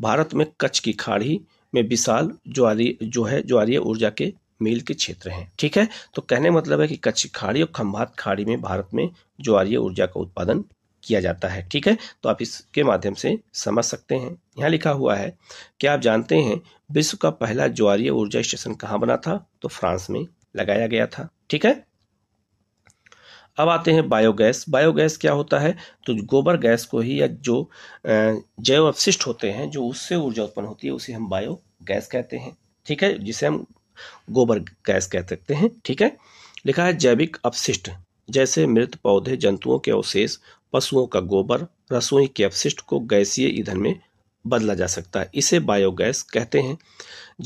भारत में कच्छ की खाड़ी में विशाल ज्वारी जो है ज्वारीय ऊर्जा के मील के क्षेत्र हैं, ठीक है। तो कहने मतलब है कि कच्छ खाड़ी और खंभात खाड़ी में भारत में ज्वारीय ऊर्जा का उत्पादन किया जाता है, ठीक है। तो आप इसके माध्यम से समझ सकते हैं। यहाँ लिखा हुआ है कि आप जानते हैं विश्व का पहला ज्वारीय ऊर्जा स्टेशन कहाँ बना था, तो फ्रांस में लगाया गया था, ठीक है। अब आते हैं बायोगैस। बायोगैस क्या होता है, तो गोबर गैस को ही या जो जैव अपशिष्ट होते हैं जो उससे ऊर्जा उत्पन्न होती है उसे हम बायोगैस कहते हैं, ठीक है, जिसे हम गोबर गैस कह सकते हैं, ठीक है। लिखा है जैविक अपशिष्ट जैसे मृत पौधे जंतुओं के अवशेष पशुओं का गोबर रसोई के अपशिष्ट को गैसीय ईंधन में बदला जा सकता है, इसे बायोगैस कहते हैं।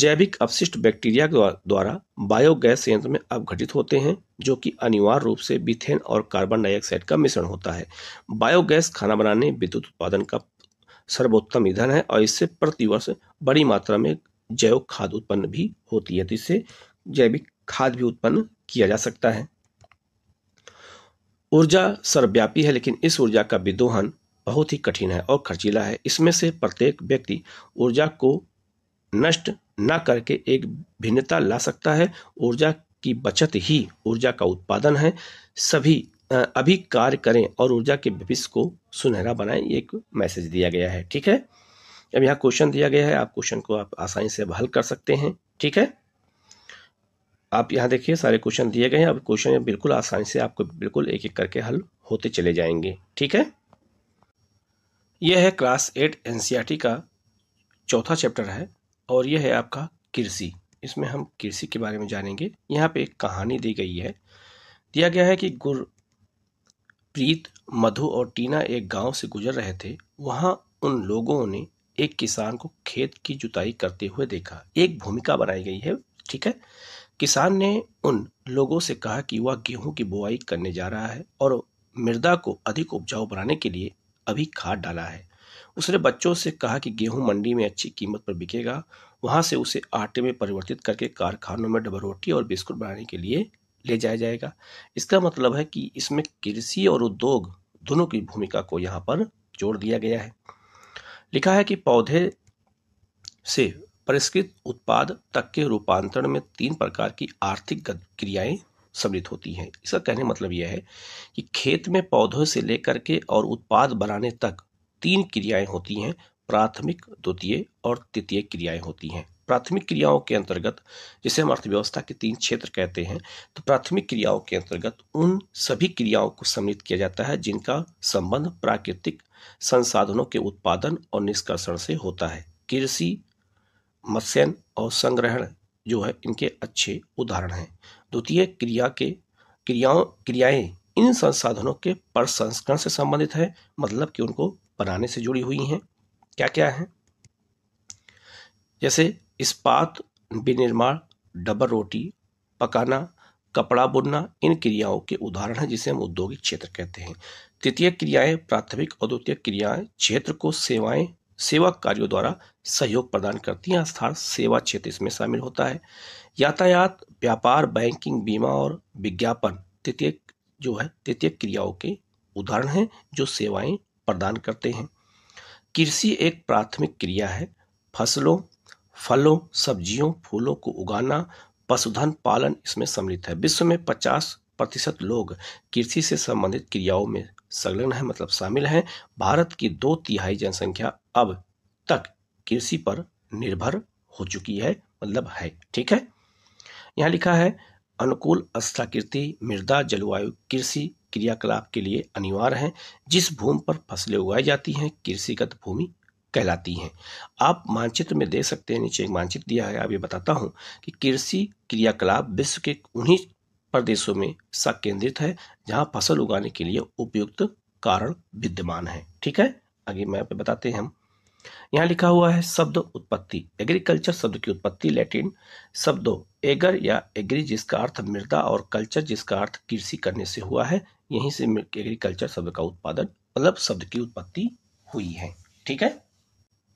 जैविक अपशिष्ट बैक्टीरिया द्वारा बायोगैस संयंत्र में अपघटित होते हैं जो कि अनिवार्य रूप से मीथेन और कार्बन डाइऑक्साइड का मिश्रण होता है। बायोगैस खाना बनाने विद्युत उत्पादन का सर्वोत्तम ईंधन है और इससे प्रतिवर्ष बड़ी मात्रा में जैव खाद उत्पन्न भी होती है, तो इससे जैविक खाद भी उत्पन्न किया जा सकता है। ऊर्जा सर्वव्यापी है लेकिन इस ऊर्जा का विदोहन बहुत ही कठिन है और खर्चीला है। इसमें से प्रत्येक व्यक्ति ऊर्जा को नष्ट न करके एक भिन्नता ला सकता है। ऊर्जा की बचत ही ऊर्जा का उत्पादन है। सभी अभी कार्य करें और ऊर्जा के भविष्य को सुनहरा बनाएं, एक मैसेज दिया गया है, ठीक है। अब यहाँ क्वेश्चन दिया गया है, आप क्वेश्चन को आप आसानी से हल कर सकते हैं, ठीक है। आप यहाँ देखिए सारे क्वेश्चन दिए गए हैं। अब क्वेश्चन बिल्कुल आसानी से आपको बिल्कुल एक एक करके हल होते चले जाएंगे, ठीक है। यह है क्लास एट एनसीईआरटी का चौथा चैप्टर है और यह है आपका कृषि। इसमें हम कृषि के बारे में जानेंगे। यहाँ पे एक कहानी दी गई है। दिया गया है कि गुरप्रीत मधु और टीना एक गाँव से गुजर रहे थे। वहाँ उन लोगों ने एक किसान को खेत की जुताई करते हुए देखा। एक भूमिका बनाई गई है, ठीक है। किसान ने उन लोगों से कहा कि वह गेहूं की बुआई करने जा रहा है और मृदा को अधिक उपजाऊ बनाने के लिए अभी खाद डाला है। उसने बच्चों से कहा कि गेहूं मंडी में अच्छी कीमत पर बिकेगा, वहां से उसे आटे में परिवर्तित करके कारखानों में डबल रोटी और बिस्कुट बनाने के लिए ले जाया जाएगा। इसका मतलब है कि इसमें कृषि और उद्योग दोनों की भूमिका को यहाँ पर जोड़ दिया गया है। लिखा है कि पौधे से परिष्कृत उत्पाद तक के रूपांतरण में तीन प्रकार की आर्थिक क्रियाएं सम्मिलित होती हैं। इसका कहने मतलब यह है कि खेत में पौधों से लेकर के और उत्पाद बनाने तक तीन क्रियाएं होती हैं, प्राथमिक द्वितीय और तृतीय क्रियाएं होती हैं। प्राथमिक क्रियाओं के अंतर्गत जिसे हम अर्थव्यवस्था के तीन क्षेत्र कहते हैं, तो प्राथमिक क्रियाओं के अंतर्गत उन सभी क्रियाओं को सम्मिलित किया जाता है जिनका संबंध प्राकृतिक संसाधनों के उत्पादन और निष्कर्षण से होता है। कृषि मत्स्यन और संग्रहण जो है इनके अच्छे उदाहरण हैं। द्वितीय क्रिया के क्रियाओं क्रियाएं इन संसाधनों के प्रसंस्करण से संबंधित है, मतलब कि उनको बनाने से जुड़ी हुई हैं। क्या क्या है, जैसे इस्पात विनिर्माण, डबल रोटी पकाना, कपड़ा बुनना, इन क्रियाओं के उदाहरण हैं जिसे हम औद्योगिक क्षेत्र कहते हैं। तृतीय क्रियाएं प्राथमिक और द्वितीय क्रियाएं क्षेत्र को सेवाएं सेवा कार्यों द्वारा सहयोग प्रदान करती हैं, अर्थात सेवा क्षेत्र इसमें शामिल होता है। यातायात, व्यापार, बैंकिंग, बीमा और विज्ञापन तृतीय जो है तृतीय क्रियाओं के उदाहरण हैं जो सेवाएं प्रदान करते हैं। कृषि एक प्राथमिक क्रिया है। फसलों, फलों, सब्जियों, फूलों को उगाना, पशुधन पालन इसमें सम्मिलित है। विश्व में पचास प्रतिशत लोग कृषि से संबंधित क्रियाओं में संलग्न है, मतलब शामिल हैं। भारत की दो तिहाई जनसंख्या अब तक कृषि पर निर्भर हो चुकी है, मतलब है। ठीक है, यहाँ लिखा है अनुकूल स्थलाकृति मृदा जलवायु कृषि क्रियाकलाप के लिए अनिवार्य है। जिस भूमि पर फसलें उगाई जाती हैं कृषिगत भूमि कहलाती हैं। आप मानचित्र में देख सकते हैं, नीचे एक मानचित्र दिया है। आप ये बताता हूँ कि कृषि क्रियाकलाप विश्व के उन्हीं प्रदेशों में संकेंद्रित है जहाँ फसल उगाने के लिए उपयुक्त कारण विद्यमान है। ठीक है, आगे मैप पे बताते हैं हम। यहाँ लिखा हुआ है शब्द उत्पत्ति। एग्रीकल्चर शब्द की उत्पत्ति लैटिन शब्दों एगर या एग्री जिसका अर्थ मृदा और कल्चर जिसका अर्थ कृषि करने से हुआ है। यहीं से एग्रीकल्चर शब्द का उत्पादन मतलब शब्द की उत्पत्ति हुई है। ठीक है,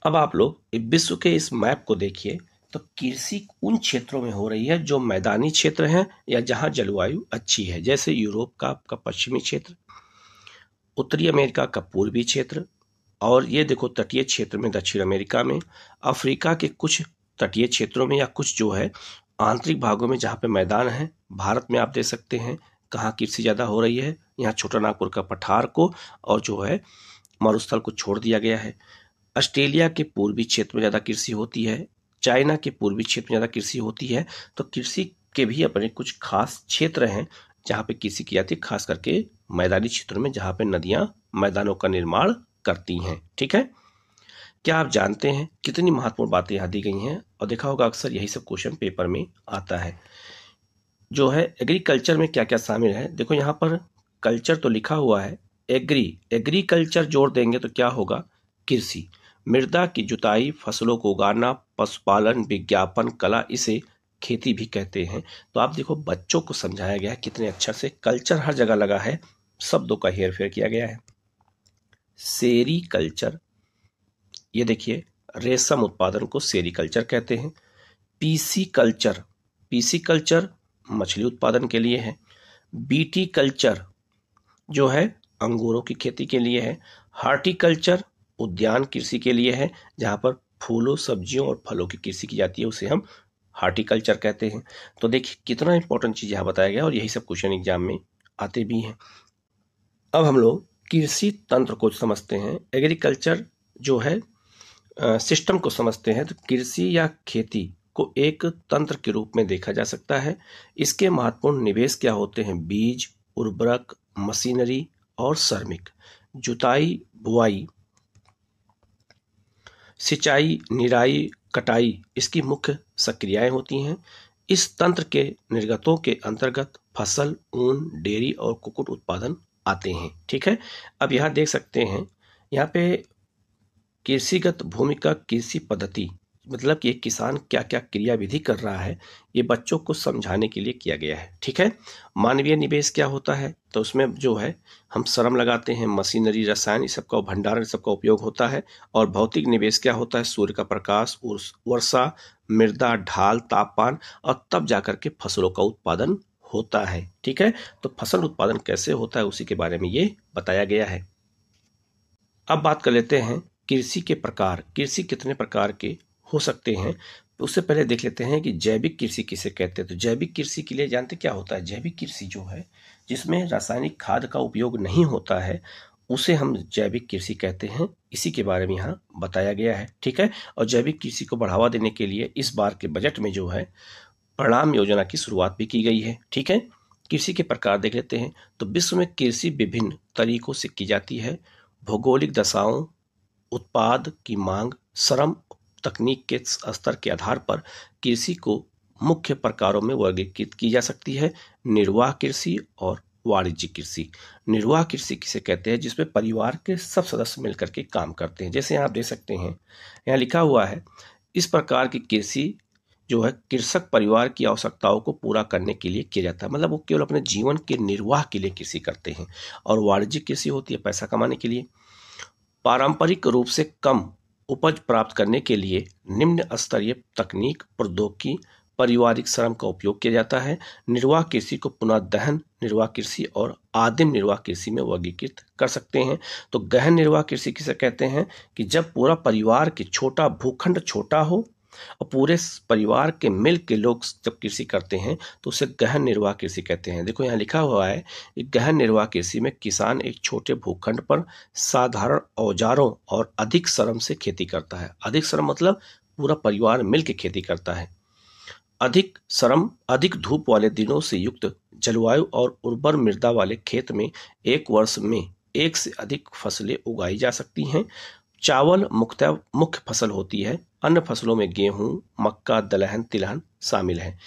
अब आप लोग विश्व के इस मैप को देखिए तो कृषि उन क्षेत्रों में हो रही है जो मैदानी क्षेत्र हैं या जहाँ जलवायु अच्छी है, जैसे यूरोप का आपका पश्चिमी क्षेत्र, उत्तरी अमेरिका का पूर्वी क्षेत्र, और ये देखो तटीय क्षेत्र में दक्षिण अमेरिका में, अफ्रीका के कुछ तटीय क्षेत्रों में या कुछ जो है आंतरिक भागों में जहाँ पे मैदान है। भारत में आप देख सकते हैं कहाँ कृषि ज़्यादा हो रही है, यहाँ छोटा नागपुर का पठार को और जो है मरुस्थल को छोड़ दिया गया है। ऑस्ट्रेलिया के पूर्वी क्षेत्र में ज़्यादा कृषि होती है, चाइना के पूर्वी क्षेत्र में ज़्यादा कृषि होती है। तो कृषि के भी अपने कुछ खास क्षेत्र हैं जहाँ पे कृषि की जाती है, खास करके मैदानी क्षेत्रों में जहाँ पे नदियाँ मैदानों का निर्माण करती हैं। ठीक है, क्या आप जानते हैं कितनी महत्वपूर्ण बातें यहाँ दी गई हैं? और देखा होगा अक्सर यही सब क्वेश्चन पेपर में आता है जो है एग्रीकल्चर में क्या क्या शामिल है। देखो यहाँ पर कल्चर तो लिखा हुआ है, एग्री एग्रीकल्चर जोड़ देंगे तो क्या होगा? कृषि। मृदा की जुताई, फसलों को उगाना, पशुपालन, विज्ञापन, कला, इसे खेती भी कहते हैं। तो आप देखो बच्चों को समझाया गया है कितने अच्छा से, कल्चर हर जगह लगा है, शब्दों का हेर फेर किया गया है। सेरी कल्चर, ये देखिए रेशम उत्पादन को सेरी कल्चर कहते हैं। पीसी कल्चर, पीसी कल्चर मछली उत्पादन के लिए है। बीटी कल्चर जो है अंगूरों की खेती के लिए है। हार्टिकल्चर उद्यान कृषि के लिए है, जहाँ पर फूलों, सब्जियों और फलों की कृषि की जाती है, उसे हम हार्टिकल्चर कहते हैं। तो देखिए कितना इंपॉर्टेंट चीज़ यहाँ बताया गया और यही सब क्वेश्चन एग्जाम में आते भी हैं। अब हम लोग कृषि तंत्र को समझते हैं, एग्रीकल्चर जो है सिस्टम को समझते हैं। तो कृषि या खेती को एक तंत्र के रूप में देखा जा सकता है। इसके महत्वपूर्ण निवेश क्या होते हैं? बीज, उर्वरक, मशीनरी और श्रमिक। जुताई, बुआई, सिंचाई, निराई, कटाई इसकी मुख्य सक्रियाएं होती हैं। इस तंत्र के निर्गतों के अंतर्गत फसल, ऊन, डेयरी और कुक्कुट उत्पादन आते हैं। ठीक है, अब यहाँ देख सकते हैं यहाँ पे कृषिगत भूमि का कृषि पद्धति, मतलब कि किसान क्या क्या क्रियाविधि कर रहा है, ये बच्चों को समझाने के लिए किया गया है। ठीक है, मानवीय निवेश क्या होता है? तो उसमें जो है हम श्रम लगाते हैं, मशीनरी, रसायन, इस सबका भंडारण, सबका उपयोग होता है। और भौतिक निवेश क्या होता है? सूर्य का प्रकाश, वर्षा, मृदा, ढाल, तापमान, और तब जाकर के फसलों का उत्पादन होता है। ठीक है, तो फसल उत्पादन कैसे होता है उसी के बारे में ये बताया गया है। अब बात कर लेते हैं कृषि के प्रकार, कृषि कितने प्रकार के हो सकते हैं। तो उससे पहले देख लेते हैं कि जैविक कृषि किसे कहते हैं। तो जैविक कृषि के लिए जानते क्या होता है? जैविक कृषि जो है जिसमें रासायनिक खाद का उपयोग नहीं होता है उसे हम जैविक कृषि कहते हैं। इसी के बारे में यहाँ बताया गया है। ठीक है, और जैविक कृषि को बढ़ावा देने के लिए इस बार के बजट में जो है प्रणाम योजना की शुरुआत भी की गई है। ठीक है, कृषि के प्रकार देख लेते हैं। तो विश्व में कृषि विभिन्न तरीकों से की जाती है। भौगोलिक दशाओं, उत्पाद की मांग, श्रम, तकनीक के स्तर के आधार पर कृषि को मुख्य प्रकारों में वर्गीकृत की जा सकती है। निर्वाह कृषि और वाणिज्यिक कृषि। निर्वाह कृषि किसे कहते हैं? जिसमें परिवार के सब सदस्य मिलकर के काम करते हैं। जैसे आप देख सकते हैं यहाँ लिखा हुआ है इस प्रकार की कृषि जो है कृषक परिवार की आवश्यकताओं को पूरा करने के लिए किया जाता है, मतलब वो केवल अपने जीवन के निर्वाह के लिए कृषि करते हैं। और वाणिज्यिक कृषि होती है पैसा कमाने के लिए। पारंपरिक रूप से कम उपज प्राप्त करने के लिए निम्न स्तरीय तकनीक, प्रौद्योगिकी, पारिवारिक श्रम का उपयोग किया जाता है। निर्वाह कृषि को पुनः दहन निर्वाह कृषि और आदिम निर्वाह कृषि में वर्गीकृत कर सकते हैं। तो गहन निर्वाह कृषि किसे कहते हैं? कि जब पूरा परिवार के छोटा भूखंड छोटा हो, और पूरे परिवार के मिल के लोग जब कृषि करते हैं तो उसे गहन निर्वाह कृषि कहते हैं। देखो यहाँ लिखा हुआ है कि गहन निर्वाह कृषि में किसान एक छोटे भूखंड पर साधारण औजारों और अधिक श्रम से खेती करता है। अधिक श्रम मतलब पूरा परिवार मिल के खेती करता है। अधिक श्रम अधिक धूप वाले दिनों से युक्त जलवायु और उर्वर मृदा वाले खेत में एक वर्ष में एक से अधिक फसलें उगाई जा सकती हैं। चावल मुख्यतः मुख्य फसल होती है, अन्य फसलों में गेहूं, मक्का, दलहन, तिलहन शामिल हैं।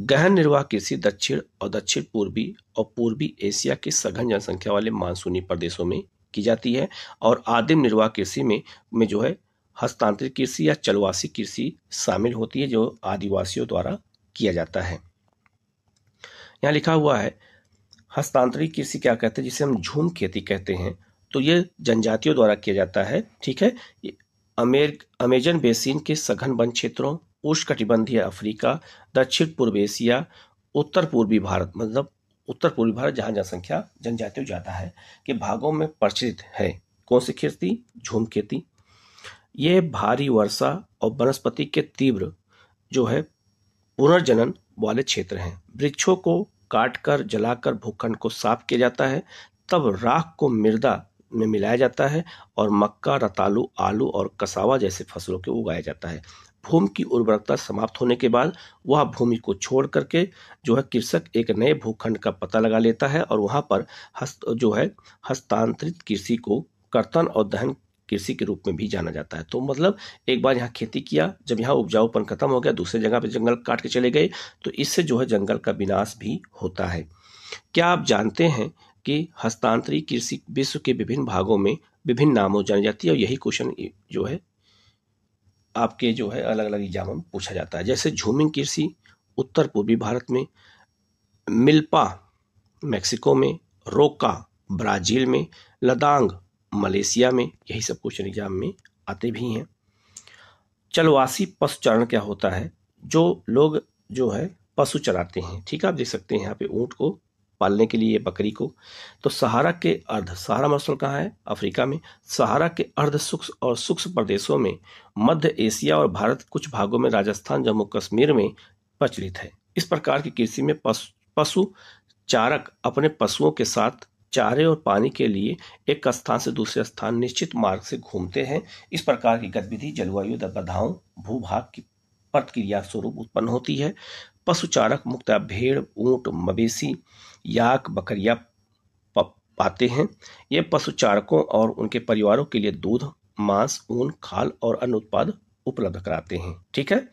गहन निर्वाह कृषि दक्षिण और दक्षिण पूर्वी और पूर्वी एशिया के सघन जनसंख्या वाले मानसूनी प्रदेशों में की जाती है और आदिम निर्वाह कृषि में में जो है हस्तांतरित कृषि या चलवासी कृषि शामिल होती है, जो आदिवासियों द्वारा किया जाता है। यहाँ लिखा हुआ है हस्तांतरित कृषि क्या कहते हैं, जिसे हम झूम खेती कहते हैं, तो ये जनजातियों द्वारा किया जाता है। ठीक है, अमेर अमेजन बेसिन के सघन वन क्षेत्रों, उष्णकटिबंधीय अफ्रीका, दक्षिण पूर्व एशिया, उत्तर पूर्वी भारत, मतलब उत्तर पूर्वी भारत जहाँ जनसंख्या जनजातियों जाता है, के भागों में प्रचलित है। कौन सी खेती? झूम खेती। ये भारी वर्षा और वनस्पति के तीव्र जो है पुनर्जनन वाले क्षेत्र हैं। वृक्षों को काटकर जलाकर भूखंड को साफ किया जाता है, तब राख को मृदा में मिलाया जाता है और मक्का, रतालू, आलू और कसावा जैसे फसलों के उगाया जाता है। भूमि की उर्वरकता समाप्त होने के बाद वह भूमि को छोड़ करके जो है कृषक एक नए भूखंड का पता लगा लेता है और वहाँ पर हस्त जो है हस्तांतरित कृषि को कर्तन और दहन कृषि के रूप में भी जाना जाता है। तो मतलब एक बार यहाँ खेती किया, जब यहाँ उपजाऊपन खत्म हो गया, दूसरे जगह पे जंगल काट के चले गए, तो इससे जो है जंगल का विनाश भी होता है। क्या आप जानते हैं कि हस्तांतरित कृषि विश्व के विभिन्न भागों में विभिन्न नामों जानी जाती है? और यही क्वेश्चन जो है आपके जो है अलग अलग एग्जाम में पूछा जाता है। जैसे झूमिंग कृषि उत्तर पूर्वी भारत में, मिल्पा मैक्सिको में, रोका ब्राजील में, लदांग मलेशिया में, यही सब क्वेश्चन एग्जाम में आते भी हैं। चलवासी पशुचारण क्या होता है? जो लोग जो है पशु चराते हैं। ठीक है, आप देख सकते हैं यहाँ पे ऊँट को पालने के लिए, बकरी को। तो सहारा के अर्ध, सहारा मरुस्थल कहाँ है? अफ्रीका में। सहारा के अर्ध शुष्क और शुष्क प्रदेशों में, मध्य एशिया और भारत कुछ भागों में, राजस्थान, जम्मू कश्मीर में प्रचलित है। इस प्रकार की कृषि में पशु पशु चारक अपने पशुओं के साथ चारे और पानी के लिए एक स्थान से दूसरे स्थान निश्चित मार्ग से घूमते हैं। इस प्रकार की गतिविधि जलवायु बाधाओं, भूभाग की प्रतिक्रिया स्वरूप उत्पन्न होती है। पशुचारक मुख्यतः भेड़, ऊँट, मवेशी, याक, बकरियां पाते हैं। ये पशुचारकों और उनके परिवारों के लिए दूध, मांस, ऊन, खाल और अन्य उत्पाद उपलब्ध कराते हैं। ठीक है,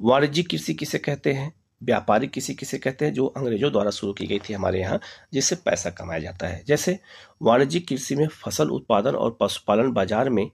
वाणिज्यिक कृषि किसे कहते हैं? व्यापारिक कृषि किसे कहते हैं? जो अंग्रेजों द्वारा शुरू की गई थी हमारे यहाँ, जिससे पैसा कमाया जाता है। जैसे वाणिज्यिक कृषि में फसल उत्पादन और पशुपालन बाजार में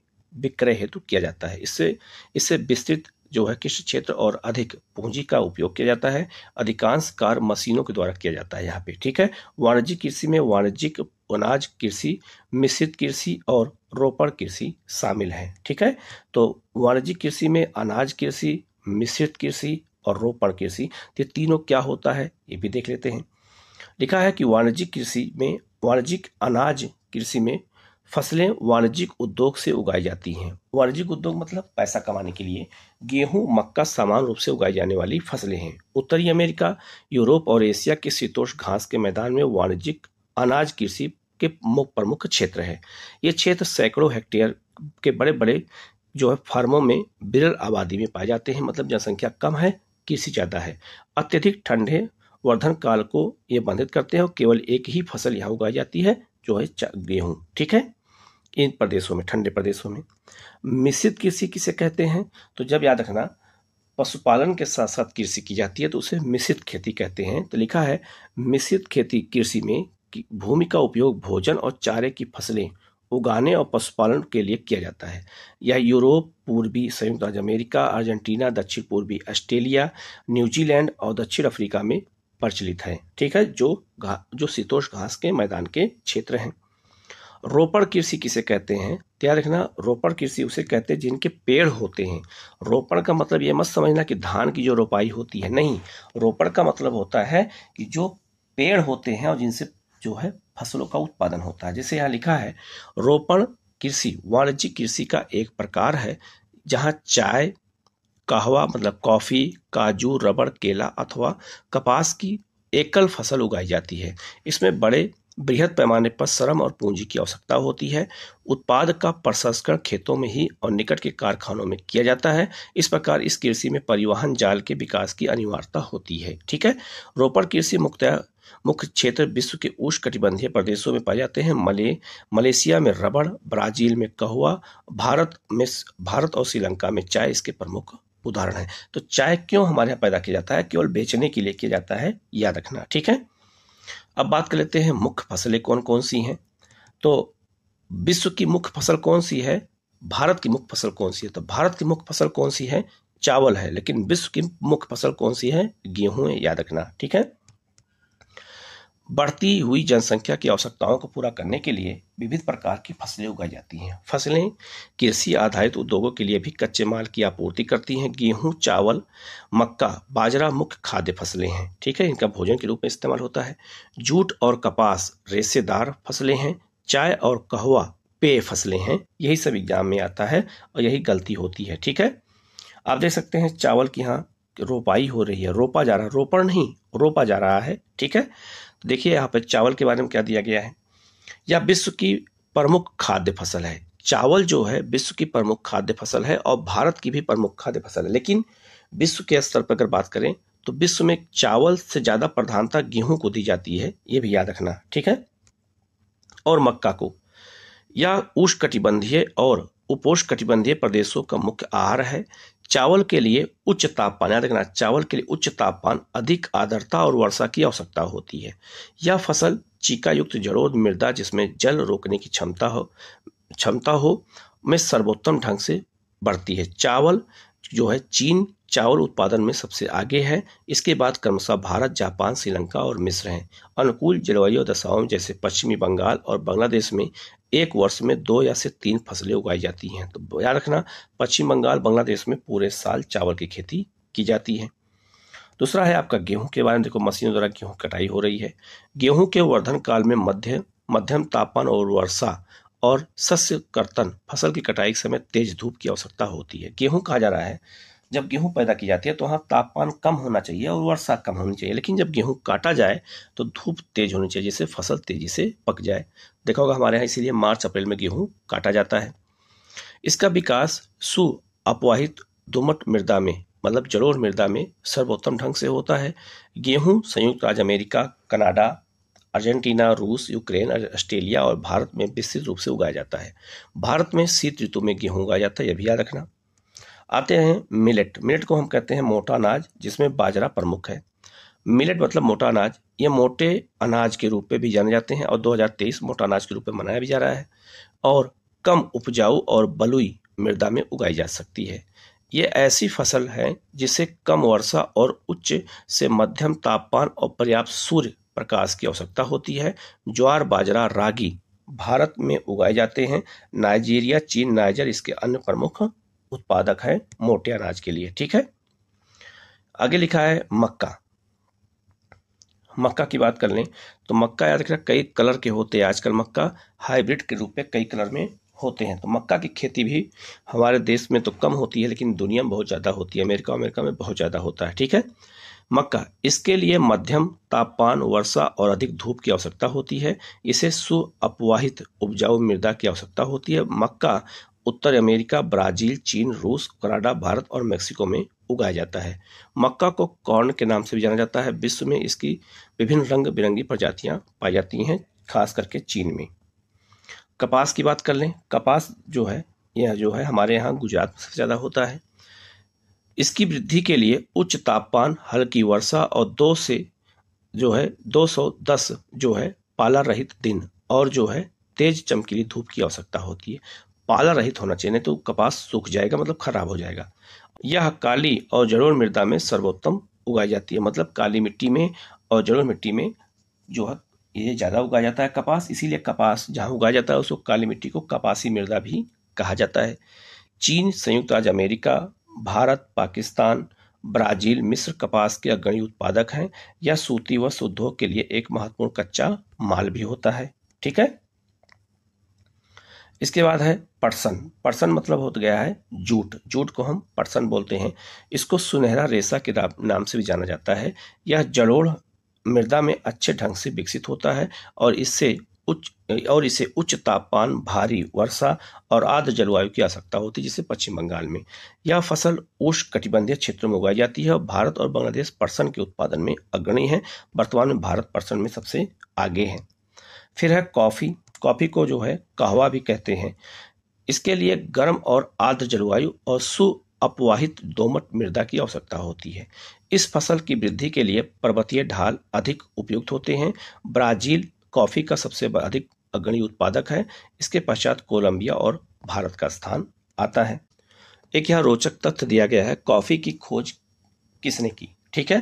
विक्रय हेतु किया जाता है। इससे इससे विस्तृत जो है कृषि क्षेत्र और अधिक पूंजी का उपयोग किया जाता है। अधिकांश कार्य मशीनों के द्वारा किया जाता है यहाँ पे। ठीक है, वाणिज्यिक कृषि में वाणिज्यिक अनाज कृषि, मिश्रित कृषि और रोपण कृषि शामिल है। ठीक है, तो वाणिज्यिक कृषि में अनाज कृषि, मिश्रित कृषि और रोपण कृषि, ये तीनों क्या होता है ये भी देख लेते हैं। लिखा है कि वाणिज्यिक कृषि में वाणिज्यिक अनाज कृषि में फसलें वाणिज्यिक उद्योग से उगाई जाती हैं। वाणिज्यिक उद्योग मतलब पैसा कमाने के लिए गेहूं, मक्का समान रूप से उगाई जाने वाली फसलें हैं। उत्तरी अमेरिका, यूरोप और एशिया के शीतोष्ण घास के मैदान में वाणिज्यिक अनाज कृषि के प्रमुख क्षेत्र है। ये क्षेत्र सैकड़ों हेक्टेयर के बड़े बड़े जो है फार्मों में विरल आबादी में पाए जाते हैं। मतलब जनसंख्या कम है, कृषि ज़्यादा है। अत्यधिक ठंडे वर्धन काल को ये बाधित करते हैं और केवल एक ही फसल यहाँ उगाई जाती है, जो है गेहूँ। ठीक है, इन प्रदेशों में, ठंडे प्रदेशों में। मिश्रित कृषि किसे कहते हैं? तो जब याद रखना पशुपालन के साथ साथ कृषि की जाती है तो उसे मिश्रित खेती कहते हैं। तो लिखा है मिश्रित खेती कृषि में भूमि का उपयोग भोजन और चारे की फसलें उगाने और पशुपालन के लिए किया जाता है। यह यूरोप, पूर्वी संयुक्त राज्य अमेरिका, अर्जेंटीना, दक्षिण पूर्वी ऑस्ट्रेलिया, न्यूजीलैंड और दक्षिण अफ्रीका में प्रचलित है। ठीक है, जो जो शीतोष्ण घास के मैदान के क्षेत्र हैं। रोपण कृषि किसे कहते हैं? ध्यान रखना, रोपण कृषि उसे कहते हैं जिनके पेड़ होते हैं। रोपण का मतलब ये मत समझना कि धान की जो रोपाई होती है, नहीं। रोपण का मतलब होता है कि जो पेड़ होते हैं और जिनसे जो है फसलों का उत्पादन होता है। जैसे यहाँ लिखा है रोपण कृषि वाणिज्यिक कृषि का एक प्रकार है, जहाँ चाय, कहवा मतलब कॉफ़ी, काजू, रबड़, केला अथवा कपास की एकल फसल उगाई जाती है। इसमें बड़े बृहद पैमाने पर श्रम और पूंजी की आवश्यकता होती है। उत्पाद का प्रसंस्करण खेतों में ही और निकट के कारखानों में किया जाता है। इस प्रकार इस कृषि में परिवहन जाल के विकास की अनिवार्यता होती है। ठीक है, रोपड़ कृषि मुख्यतः मुख्य क्षेत्र विश्व के उष्णकटिबंधीय प्रदेशों में पाए जाते हैं। मले मलेशिया में रबड़, ब्राजील में कहवा, भारत में भारत और श्रीलंका में चाय इसके प्रमुख उदाहरण है। तो चाय क्यों हमारे यहाँ पैदा किया जाता है? केवल बेचने के लिए किया जाता है, याद रखना। ठीक है, अब बात कर लेते हैं मुख्य फसलें कौन कौन सी हैं। तो विश्व की मुख्य फसल कौन सी है, भारत की मुख्य फसल कौन सी है? तो भारत की मुख्य फसल कौन सी है? चावल है। लेकिन विश्व की मुख्य फसल कौन सी है? गेहूं है, याद रखना। ठीक है, बढ़ती हुई जनसंख्या की आवश्यकताओं को पूरा करने के लिए विभिन्न प्रकार की फसलें उगाई जाती हैं। फसलें कृषि आधारित उद्योगों के लिए भी कच्चे माल की आपूर्ति करती हैं। गेहूं, चावल, मक्का, बाजरा मुख्य खाद्य फसलें हैं। ठीक है, इनका भोजन के रूप में इस्तेमाल होता है। जूट और कपास रेशेदार फसलें हैं। चाय और कहवा पेय फसलें हैं। यही सब एग्जाम में आता है और यही गलती होती है। ठीक है, आप देख सकते हैं चावल की यहाँ रोपाई हो रही है, रोपा जा रहा है, रोपण नहीं रोपा जा रहा है। ठीक है, देखिए यहाँ पर चावल के बारे में क्या दिया गया है। यह विश्व की प्रमुख खाद्य फसल है। चावल जो है विश्व की प्रमुख खाद्य फसल है और भारत की भी प्रमुख खाद्य फसल है। लेकिन विश्व के स्तर पर अगर बात करें तो विश्व में चावल से ज़्यादा प्रधानता गेहूं को दी जाती है, ये भी याद रखना। ठीक है, और मक्का को। यह उष्णकटिबंधीय और उपोष्णकटिबंधीय प्रदेशों का मुख्य आहार है। चावल के लिए उच्च तापमान, याद रखना, चावल के लिए उच्च तापमान, अधिक आर्द्रता और वर्षा की आवश्यकता होती है। यह फसल चीकायुक्त जलोढ़ मृदा जिसमें जल रोकने की क्षमता हो क्षमता हो में सर्वोत्तम ढंग से बढ़ती है। चावल जो है चीन चावल उत्पादन में सबसे आगे है। इसके बाद क्रमशः भारत, जापान, श्रीलंका और मिस्र हैं। अनुकूल जलवायु दशाओं जैसे पश्चिमी बंगाल और बांग्लादेश में एक वर्ष में दो या से तीन फसलें उगाई जाती हैं। तो याद रखना, पश्चिम बंगाल, बांग्लादेश में पूरे साल चावल की खेती की जाती है। दूसरा है आपका गेहूं के बारे में। देखो, मशीनों द्वारा गेहूं कटाई हो रही है। गेहूं के वर्धन काल में मध्य मध्यम तापमान और वर्षा और शस्य कर्तन, फसल की कटाई के समय तेज धूप की आवश्यकता होती है। गेहूँ कहा जा रहा है, जब गेहूं पैदा की जाती है तो वहाँ तापमान कम होना चाहिए और वर्षा कम होनी चाहिए। लेकिन जब गेहूं काटा जाए तो धूप तेज होनी चाहिए जिससे फसल तेजी से पक जाए। देखा होगा हमारे यहाँ इसीलिए मार्च अप्रैल में गेहूं काटा जाता है। इसका विकास सु अपवाहित दोमट मृदा में मतलब जलोढ़ मृदा में सर्वोत्तम ढंग से होता है। गेहूँ संयुक्त राज्य अमेरिका, कनाडा, अर्जेंटीना, रूस, यूक्रेन, ऑस्ट्रेलिया और भारत में विस्तृत रूप से उगाया जाता है। भारत में शीत ऋतु में गेहूँ उगाया जाता है, यह भी याद रखना। आते हैं मिलेट। मिलेट को हम कहते हैं मोटा अनाज जिसमें बाजरा प्रमुख है। मिलेट मतलब मोटा अनाज। ये मोटे अनाज के रूप में भी जाने जाते हैं और दो हज़ार तेईस मोटा अनाज के रूप में मनाया भी जा रहा है और कम उपजाऊ और बलुई मृदा में उगाई जा सकती है। ये ऐसी फसल है जिसे कम वर्षा और उच्च से मध्यम तापमान और पर्याप्त सूर्य प्रकाश की आवश्यकता होती है। ज्वार, बाजरा, रागी भारत में उगाए जाते हैं। नाइजीरिया, चीन, नाइजर इसके अन्य प्रमुख उत्पादक है मोटे अनाज के लिए। ठीक है, आगे लिखा है मक्का। मक्का की बात कर लें तो मक्का याद रखना कई कलर के होते हैं। आजकल मक्का हाइब्रिड के रूप में कई कलर में होते हैं। तो मक्का की खेती भी हमारे देश में तो कम होती है लेकिन दुनिया में बहुत ज़्यादा होती है। अमेरिका अमेरिका में बहुत ज़्यादा होता है। ठीक है, मक्का इसके लिए मध्यम तापमान, वर्षा और अधिक धूप की आवश्यकता होती है। इसे सुअपवाहित उपजाऊ मृदा की आवश्यकता होती है। मक्का उत्तर अमेरिका, ब्राजील, चीन, रूस, कनाडा, भारत और मेक्सिको में उगाया जाता है। मक्का को कॉर्न के नाम से भी जाना जाता है। विश्व में इसकी विभिन्न रंग बिरंगी प्रजातियां पाई जाती हैं, खास करके चीन में। कपास की बात कर लें, कपास जो है यह जो है हमारे यहाँ गुजरात में सबसे ज़्यादा होता है। इसकी वृद्धि के लिए उच्च तापमान, हल्की वर्षा और दो से जो है दो सौ दस जो है पाला रहित दिन और जो है तेज चमकीली धूप की आवश्यकता होती है। पाला रहित होना चाहिए, नहीं तो कपास सूख जाएगा मतलब खराब हो जाएगा। यह काली और जलोढ़ मृदा में सर्वोत्तम उगाई जाती है। मतलब काली मिट्टी में और जलोढ़ मिट्टी में जो है ये ज़्यादा उगाया जाता है कपास। इसीलिए कपास जहाँ उगाया जाता है उसको काली मिट्टी को कपासी मृदा भी कहा जाता है। चीन, संयुक्त राज्य अमेरिका, भारत, पाकिस्तान, ब्राजील, मिस्र कपास के अग्रणी उत्पादक हैं। यह सूती वस्त्र उद्योग के लिए एक महत्वपूर्ण कच्चा माल भी होता है। ठीक है, इसके बाद है पर्सन। पर्सन मतलब हो गया है जूट। जूट को हम पर्सन बोलते हैं। इसको सुनहरा रेशा के नाम से भी जाना जाता है। यह जलोढ़ मृदा में अच्छे ढंग से विकसित होता है और इससे उच्च और इसे उच्च तापमान, भारी वर्षा और आर्द्र जलवायु की आवश्यकता होती है, जैसे पश्चिम बंगाल में। यह फसल उष्णकटिबंधीय क्षेत्रों में उगाई जाती है और भारत और बांग्लादेश पर्सन के उत्पादन में अग्रणी है। वर्तमान में भारत पर्सन में सबसे आगे है। फिर है कॉफ़ी। कॉफ़ी को जो है कहवा भी कहते हैं। इसके लिए गर्म और आर्द्र जलवायु और सुअपवाहित दोमट मृदा की आवश्यकता होती है। इस फसल की वृद्धि के लिए पर्वतीय ढाल अधिक उपयुक्त होते हैं। ब्राज़ील कॉफ़ी का सबसे अधिक अग्रणी उत्पादक है। इसके पश्चात कोलंबिया और भारत का स्थान आता है। एक यहाँ रोचक तथ्य दिया गया है, कॉफ़ी की खोज किसने की। ठीक है,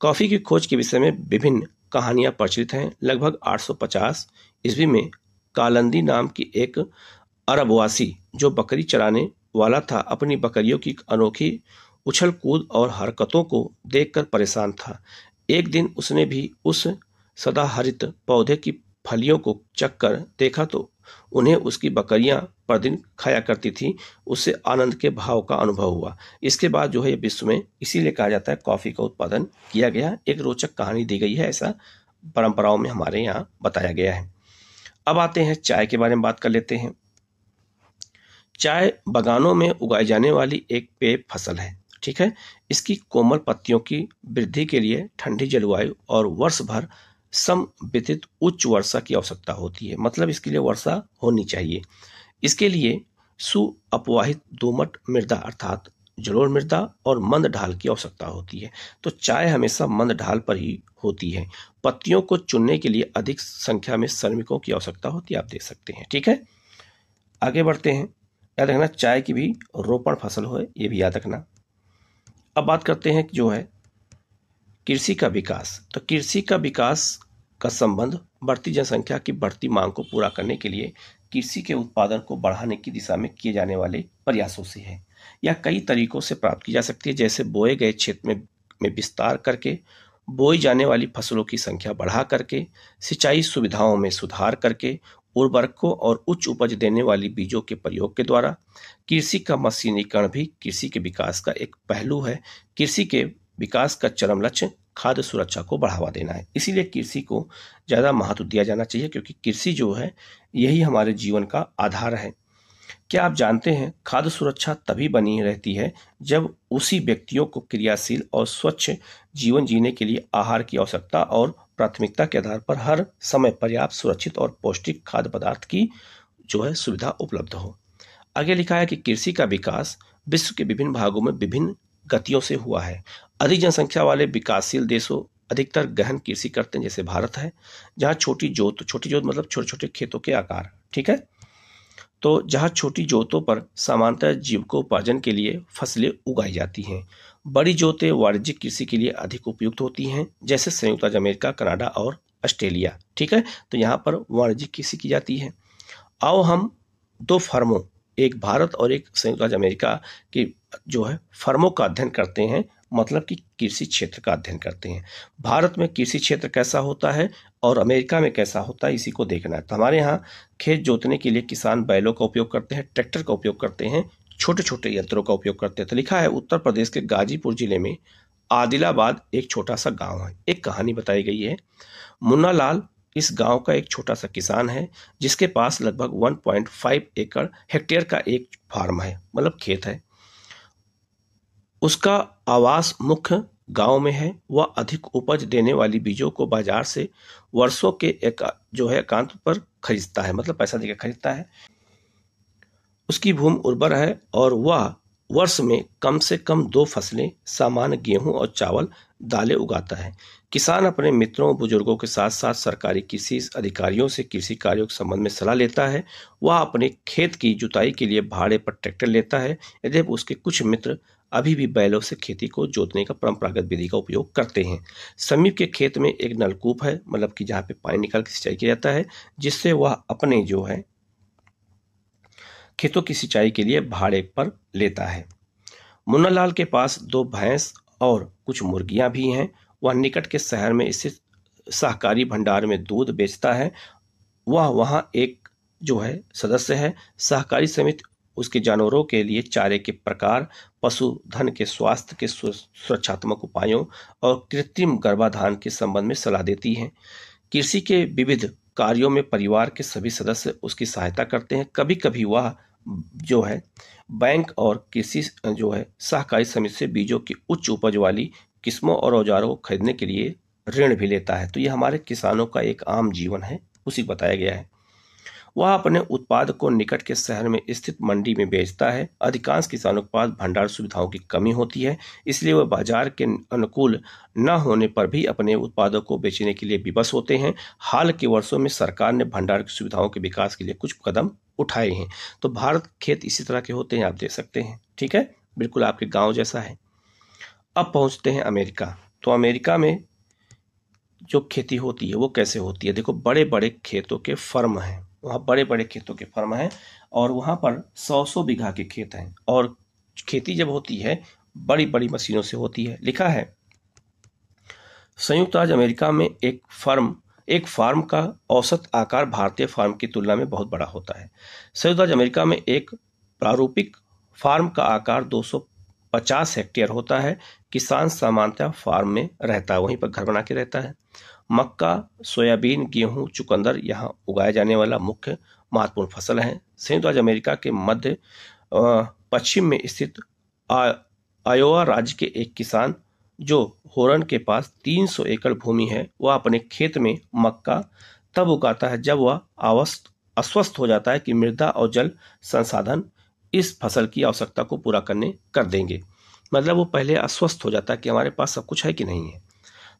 कॉफ़ी की खोज के विषय में विभिन्न कहानियाँ प्रचलित हैं। लगभग आठ सौ पचास ईस्वी में कालंदी नाम की एक अरबवासी, जो बकरी चराने वाला था, अपनी बकरियों की अनोखी उछल कूद और हरकतों को देखकर परेशान था। एक दिन उसने भी उस सदाहरित पौधे की फलियों को चख कर देखा तो उन्हें उसकी बकरियां प्रतिदिन खाया करती थी। उससे आनंद के भाव का अनुभव हुआ। इसके बाद जो है विश्व में इसीलिए कहा जाता है कॉफ़ी का उत्पादन किया गया। एक रोचक कहानी दी गई है, ऐसा परंपराओं में हमारे यहाँ बताया गया है। अब आते हैं चाय के बारे में बात कर लेते हैं। चाय बागानों में उगाई जाने वाली एक पेय फसल है। ठीक है, इसकी कोमल पत्तियों की वृद्धि के लिए ठंडी जलवायु और वर्ष भर सम वितरित उच्च वर्षा की आवश्यकता होती है। मतलब इसके लिए वर्षा होनी चाहिए। इसके लिए सुअपवाहित दोमट मृदा अर्थात जलोढ़ मृदा और मंद ढाल की आवश्यकता होती है। तो चाय हमेशा मंद ढाल पर ही होती है। पत्तियों को चुनने के लिए अधिक संख्या में श्रमिकों की आवश्यकता होती है, आप देख सकते हैं। ठीक है, आगे बढ़ते हैं। याद रखना चाय की भी रोपण फसल हो, ये भी याद रखना। अब बात करते हैं जो है कृषि का विकास। तो कृषि का विकास का संबंध बढ़ती जनसंख्या की बढ़ती मांग को पूरा करने के लिए कृषि के उत्पादन को बढ़ाने की दिशा में किए जाने वाले प्रयासों से है। या कई तरीकों से प्राप्त की जा सकती है, जैसे बोए गए क्षेत्र में में विस्तार करके, बोई जाने वाली फसलों की संख्या बढ़ा करके, सिंचाई सुविधाओं में सुधार करके, उर्वरकों और उच्च उपज देने वाली बीजों के प्रयोग के द्वारा। कृषि का मशीनीकरण भी कृषि के विकास का एक पहलू है। कृषि के विकास का चरम लक्ष्य खाद्य सुरक्षा को बढ़ावा देना है। इसीलिए कृषि को ज़्यादा महत्व दिया जाना चाहिए, क्योंकि कृषि जो है यही हमारे जीवन का आधार है। क्या आप जानते हैं, खाद्य सुरक्षा तभी बनी रहती है जब उसी व्यक्तियों को क्रियाशील और स्वच्छ जीवन जीने के लिए आहार की आवश्यकता और प्राथमिकता के आधार पर हर समय पर्याप्त, सुरक्षित और पौष्टिक खाद्य पदार्थ की जो है सुविधा उपलब्ध हो। आगे लिखा है कि कृषि का विकास विश्व के विभिन्न भागों में विभिन्न गतियों से हुआ है। अधिक जनसंख्या वाले विकासशील देशों अधिकतर गहन कृषि करते हैं, जैसे भारत है, जहाँ छोटी जोत, छोटी जोत मतलब छोटे छोटे खेतों के आकार। ठीक है, तो जहाँ छोटी जोतों पर सामान्यतः जीविकोपार्जन के लिए फसलें उगाई जाती हैं। बड़ी जोतें वाणिज्यिक कृषि के लिए अधिक उपयुक्त होती हैं, जैसे संयुक्त राज्य अमेरिका, कनाडा और ऑस्ट्रेलिया। ठीक है, तो यहाँ पर वाणिज्यिक कृषि की जाती है। आओ हम दो फर्मों, एक भारत और एक संयुक्त राज्य अमेरिका की जो है फर्मों का अध्ययन करते हैं, मतलब कि कृषि क्षेत्र का अध्ययन करते हैं। भारत में कृषि क्षेत्र कैसा होता है और अमेरिका में कैसा होता है, इसी को देखना है। तो हमारे यहाँ खेत जोतने के लिए किसान बैलों का उपयोग करते हैं, ट्रैक्टर का उपयोग करते हैं, छोटे छोटे यंत्रों का उपयोग करते हैं। तो लिखा है उत्तर प्रदेश के गाजीपुर जिले में आदिलाबाद एक छोटा सा गाँव है। एक कहानी बताई गई है। मुन्ना लाल इस गांव का एक छोटा सा किसान है, जिसके पास लगभग एक दशमलव पाँच एकड़ हेक्टेयर का एक फार्म है, मतलब खेत है। उसका आवास मुख्य गांव में है। वह अधिक उपज देने वाली बीजों को बाजार से वर्षों के एक जो है एकांत पर खरीदता है, मतलब पैसा देकर खरीदता है। उसकी भूमि उर्वर है और वह वर्ष में कम से कम दो फसलें, सामान्य गेहूं और चावल, दालें उगाता है। किसान अपने मित्रों, बुजुर्गों के साथ साथ सरकारी कृषि अधिकारियों से कृषि कार्यों के संबंध में सलाह लेता है। वह अपने खेत की जुताई के लिए भाड़े पर ट्रैक्टर लेता है, यदि उसके कुछ मित्र अभी भी बैलों से खेती को जोतने का परंपरागत विधि का उपयोग करते हैं। समीप के खेत में एक नलकूप है, मतलब कि जहाँ पे पानी निकाल के सिंचाई किया जाता है, जिससे वह अपने जो है खेतों की सिंचाई के लिए भाड़े पर लेता है। मुन्नालाल के पास दो भैंस और कुछ मुर्गियां भी हैं। वह निकट के शहर में स्थित सहकारी भंडार में दूध बेचता है। वह वहाँ एक जो है सदस्य है। सहकारी समिति उसके जानवरों के लिए चारे के प्रकार, पशुधन के स्वास्थ्य के सुरक्षात्मक उपायों और कृत्रिम गर्भाधान के संबंध में सलाह देती है। कृषि के विविध कार्यों में परिवार के सभी सदस्य उसकी सहायता करते हैं। कभी कभी वह जो है बैंक और कृषि जो है सहकारी समिति से बीजों की उच्च उपज वाली किस्मों और औजारों को खरीदने के लिए ऋण भी लेता है। तो ये हमारे किसानों का एक आम जीवन है, उसी बताया गया है। वह अपने उत्पाद को निकट के शहर में स्थित मंडी में बेचता है। अधिकांश किसानों के पास भंडार सुविधाओं की कमी होती है, इसलिए वह बाजार के अनुकूल न होने पर भी अपने उत्पादों को बेचने के लिए विवश होते हैं। हाल के वर्षों में सरकार ने भंडार की सुविधाओं के विकास के लिए कुछ कदम उठाए हैं। तो भारत खेत इसी तरह के होते हैं, आप देख सकते हैं, ठीक है, बिल्कुल आपके गाँव जैसा है। अब पहुँचते हैं अमेरिका। तो अमेरिका में जो खेती होती है वो कैसे होती है? देखो, बड़े बड़े खेतों के फर्म हैं, वहाँ बड़े बड़े खेतों के फर्म हैं और वहाँ पर सौ सौ बीघा के खेत हैं। और खेती जब होती है बड़ी बड़ी मशीनों से होती है। लिखा है, संयुक्त राज्य अमेरिका में एक फर्म एक फार्म का औसत आकार भारतीय फार्म की तुलना में बहुत बड़ा होता है। संयुक्त राज्य अमेरिका में एक प्रारूपिक फार्म का आकार दो सौ पचास हेक्टेयर होता है। किसान सामान्यतः फार्म में रहता है, वहीं पर घर बना के रहता है। मक्का, सोयाबीन, गेहूं, चुकंदर यहाँ उगाया जाने वाला मुख्य महत्वपूर्ण फसल है। संयुक्त राज्य अमेरिका के मध्य पश्चिम में स्थित आयोवा राज्य के एक किसान जो होरन के पास तीन सौ एकड़ भूमि है, वह अपने खेत में मक्का तब उगाता है जब वह अवस्थ अस्वस्थ हो जाता है कि मृदा और जल संसाधन इस फसल की आवश्यकता को पूरा करने कर देंगे। मतलब वो पहले अस्वस्थ हो जाता है कि हमारे पास सब कुछ है कि नहीं है।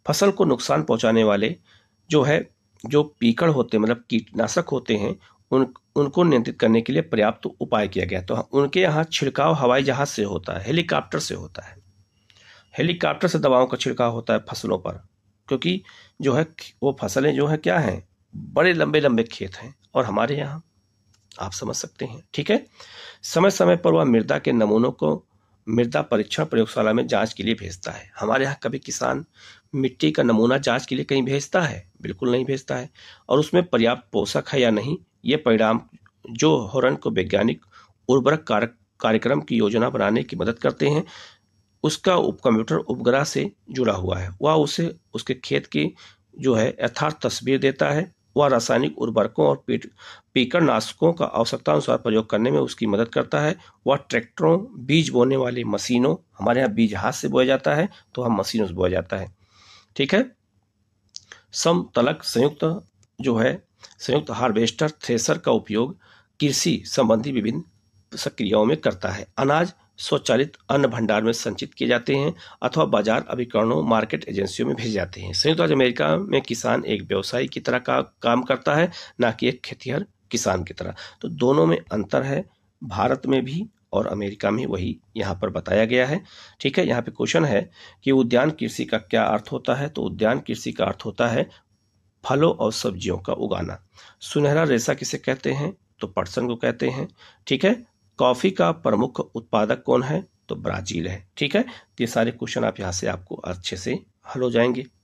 फसल को नुकसान पहुंचाने वाले जो है जो पीकड़ होते हैं, मतलब कीटनाशक होते हैं, उन उनको नियंत्रित करने के लिए पर्याप्त उपाय किया गया। तो उनके यहाँ छिड़काव हवाई जहाज से होता है, हेलीकॉप्टर से होता है। हेलीकॉप्टर से दवाओं का छिड़काव होता है फसलों पर, क्योंकि जो है वो फसलें जो है क्या हैं, बड़े लंबे लंबे खेत हैं और हमारे यहाँ आप समझ सकते हैं, ठीक है। समय समय पर वह मृदा के नमूनों को मृदा परीक्षण प्रयोगशाला में जांच के लिए भेजता है। हमारे यहाँ कभी किसान मिट्टी का नमूना जांच के लिए कहीं भेजता है? बिल्कुल नहीं भेजता है। और उसमें पर्याप्त पोषक है या नहीं, ये परिणाम जो होरन को वैज्ञानिक उर्वरक कारक कार्यक्रम की योजना बनाने की मदद करते हैं। उसका उपकम्प्यूटर उपग्रह से जुड़ा हुआ है, वह उसे उसके खेत की जो है यथार्थ तस्वीर देता है। वह रासायनिक उर्वरकों और पीकड़नाशकों का आवश्यकता अनुसार प्रयोग करने में उसकी मदद करता है। वह ट्रैक्टरों, बीज बोने वाले मशीनों, हमारे यहाँ बीज हाथ से बोया जाता है तो हम मशीनों से बोया जाता है, ठीक है। समतलक संयुक्त जो है संयुक्त हार्वेस्टर थ्रेसर का उपयोग कृषि संबंधी विभिन्न सक्रियाओं में करता है। अनाज स्वचालित अन्न भंडार में संचित किए जाते हैं अथवा बाजार अभिकरणों, मार्केट एजेंसियों में भेजे जाते हैं। संयुक्त राज्य अमेरिका में किसान एक व्यवसायी की तरह का काम करता है, ना कि एक खेतिहर किसान की तरह। तो दोनों में अंतर है, भारत में भी और अमेरिका में, वही यहाँ पर बताया गया है, ठीक है। यहाँ पे क्वेश्चन है कि उद्यान कृषि का क्या अर्थ होता है? तो उद्यान कृषि का अर्थ होता है फलों और सब्जियों का उगाना। सुनहरा रेशा किसे कहते हैं? तो पटसन को कहते हैं, ठीक है। कॉफी का प्रमुख उत्पादक कौन है? तो ब्राजील है, ठीक है। ये सारे क्वेश्चन आप यहाँ से आपको अच्छे से हल हो जाएंगे।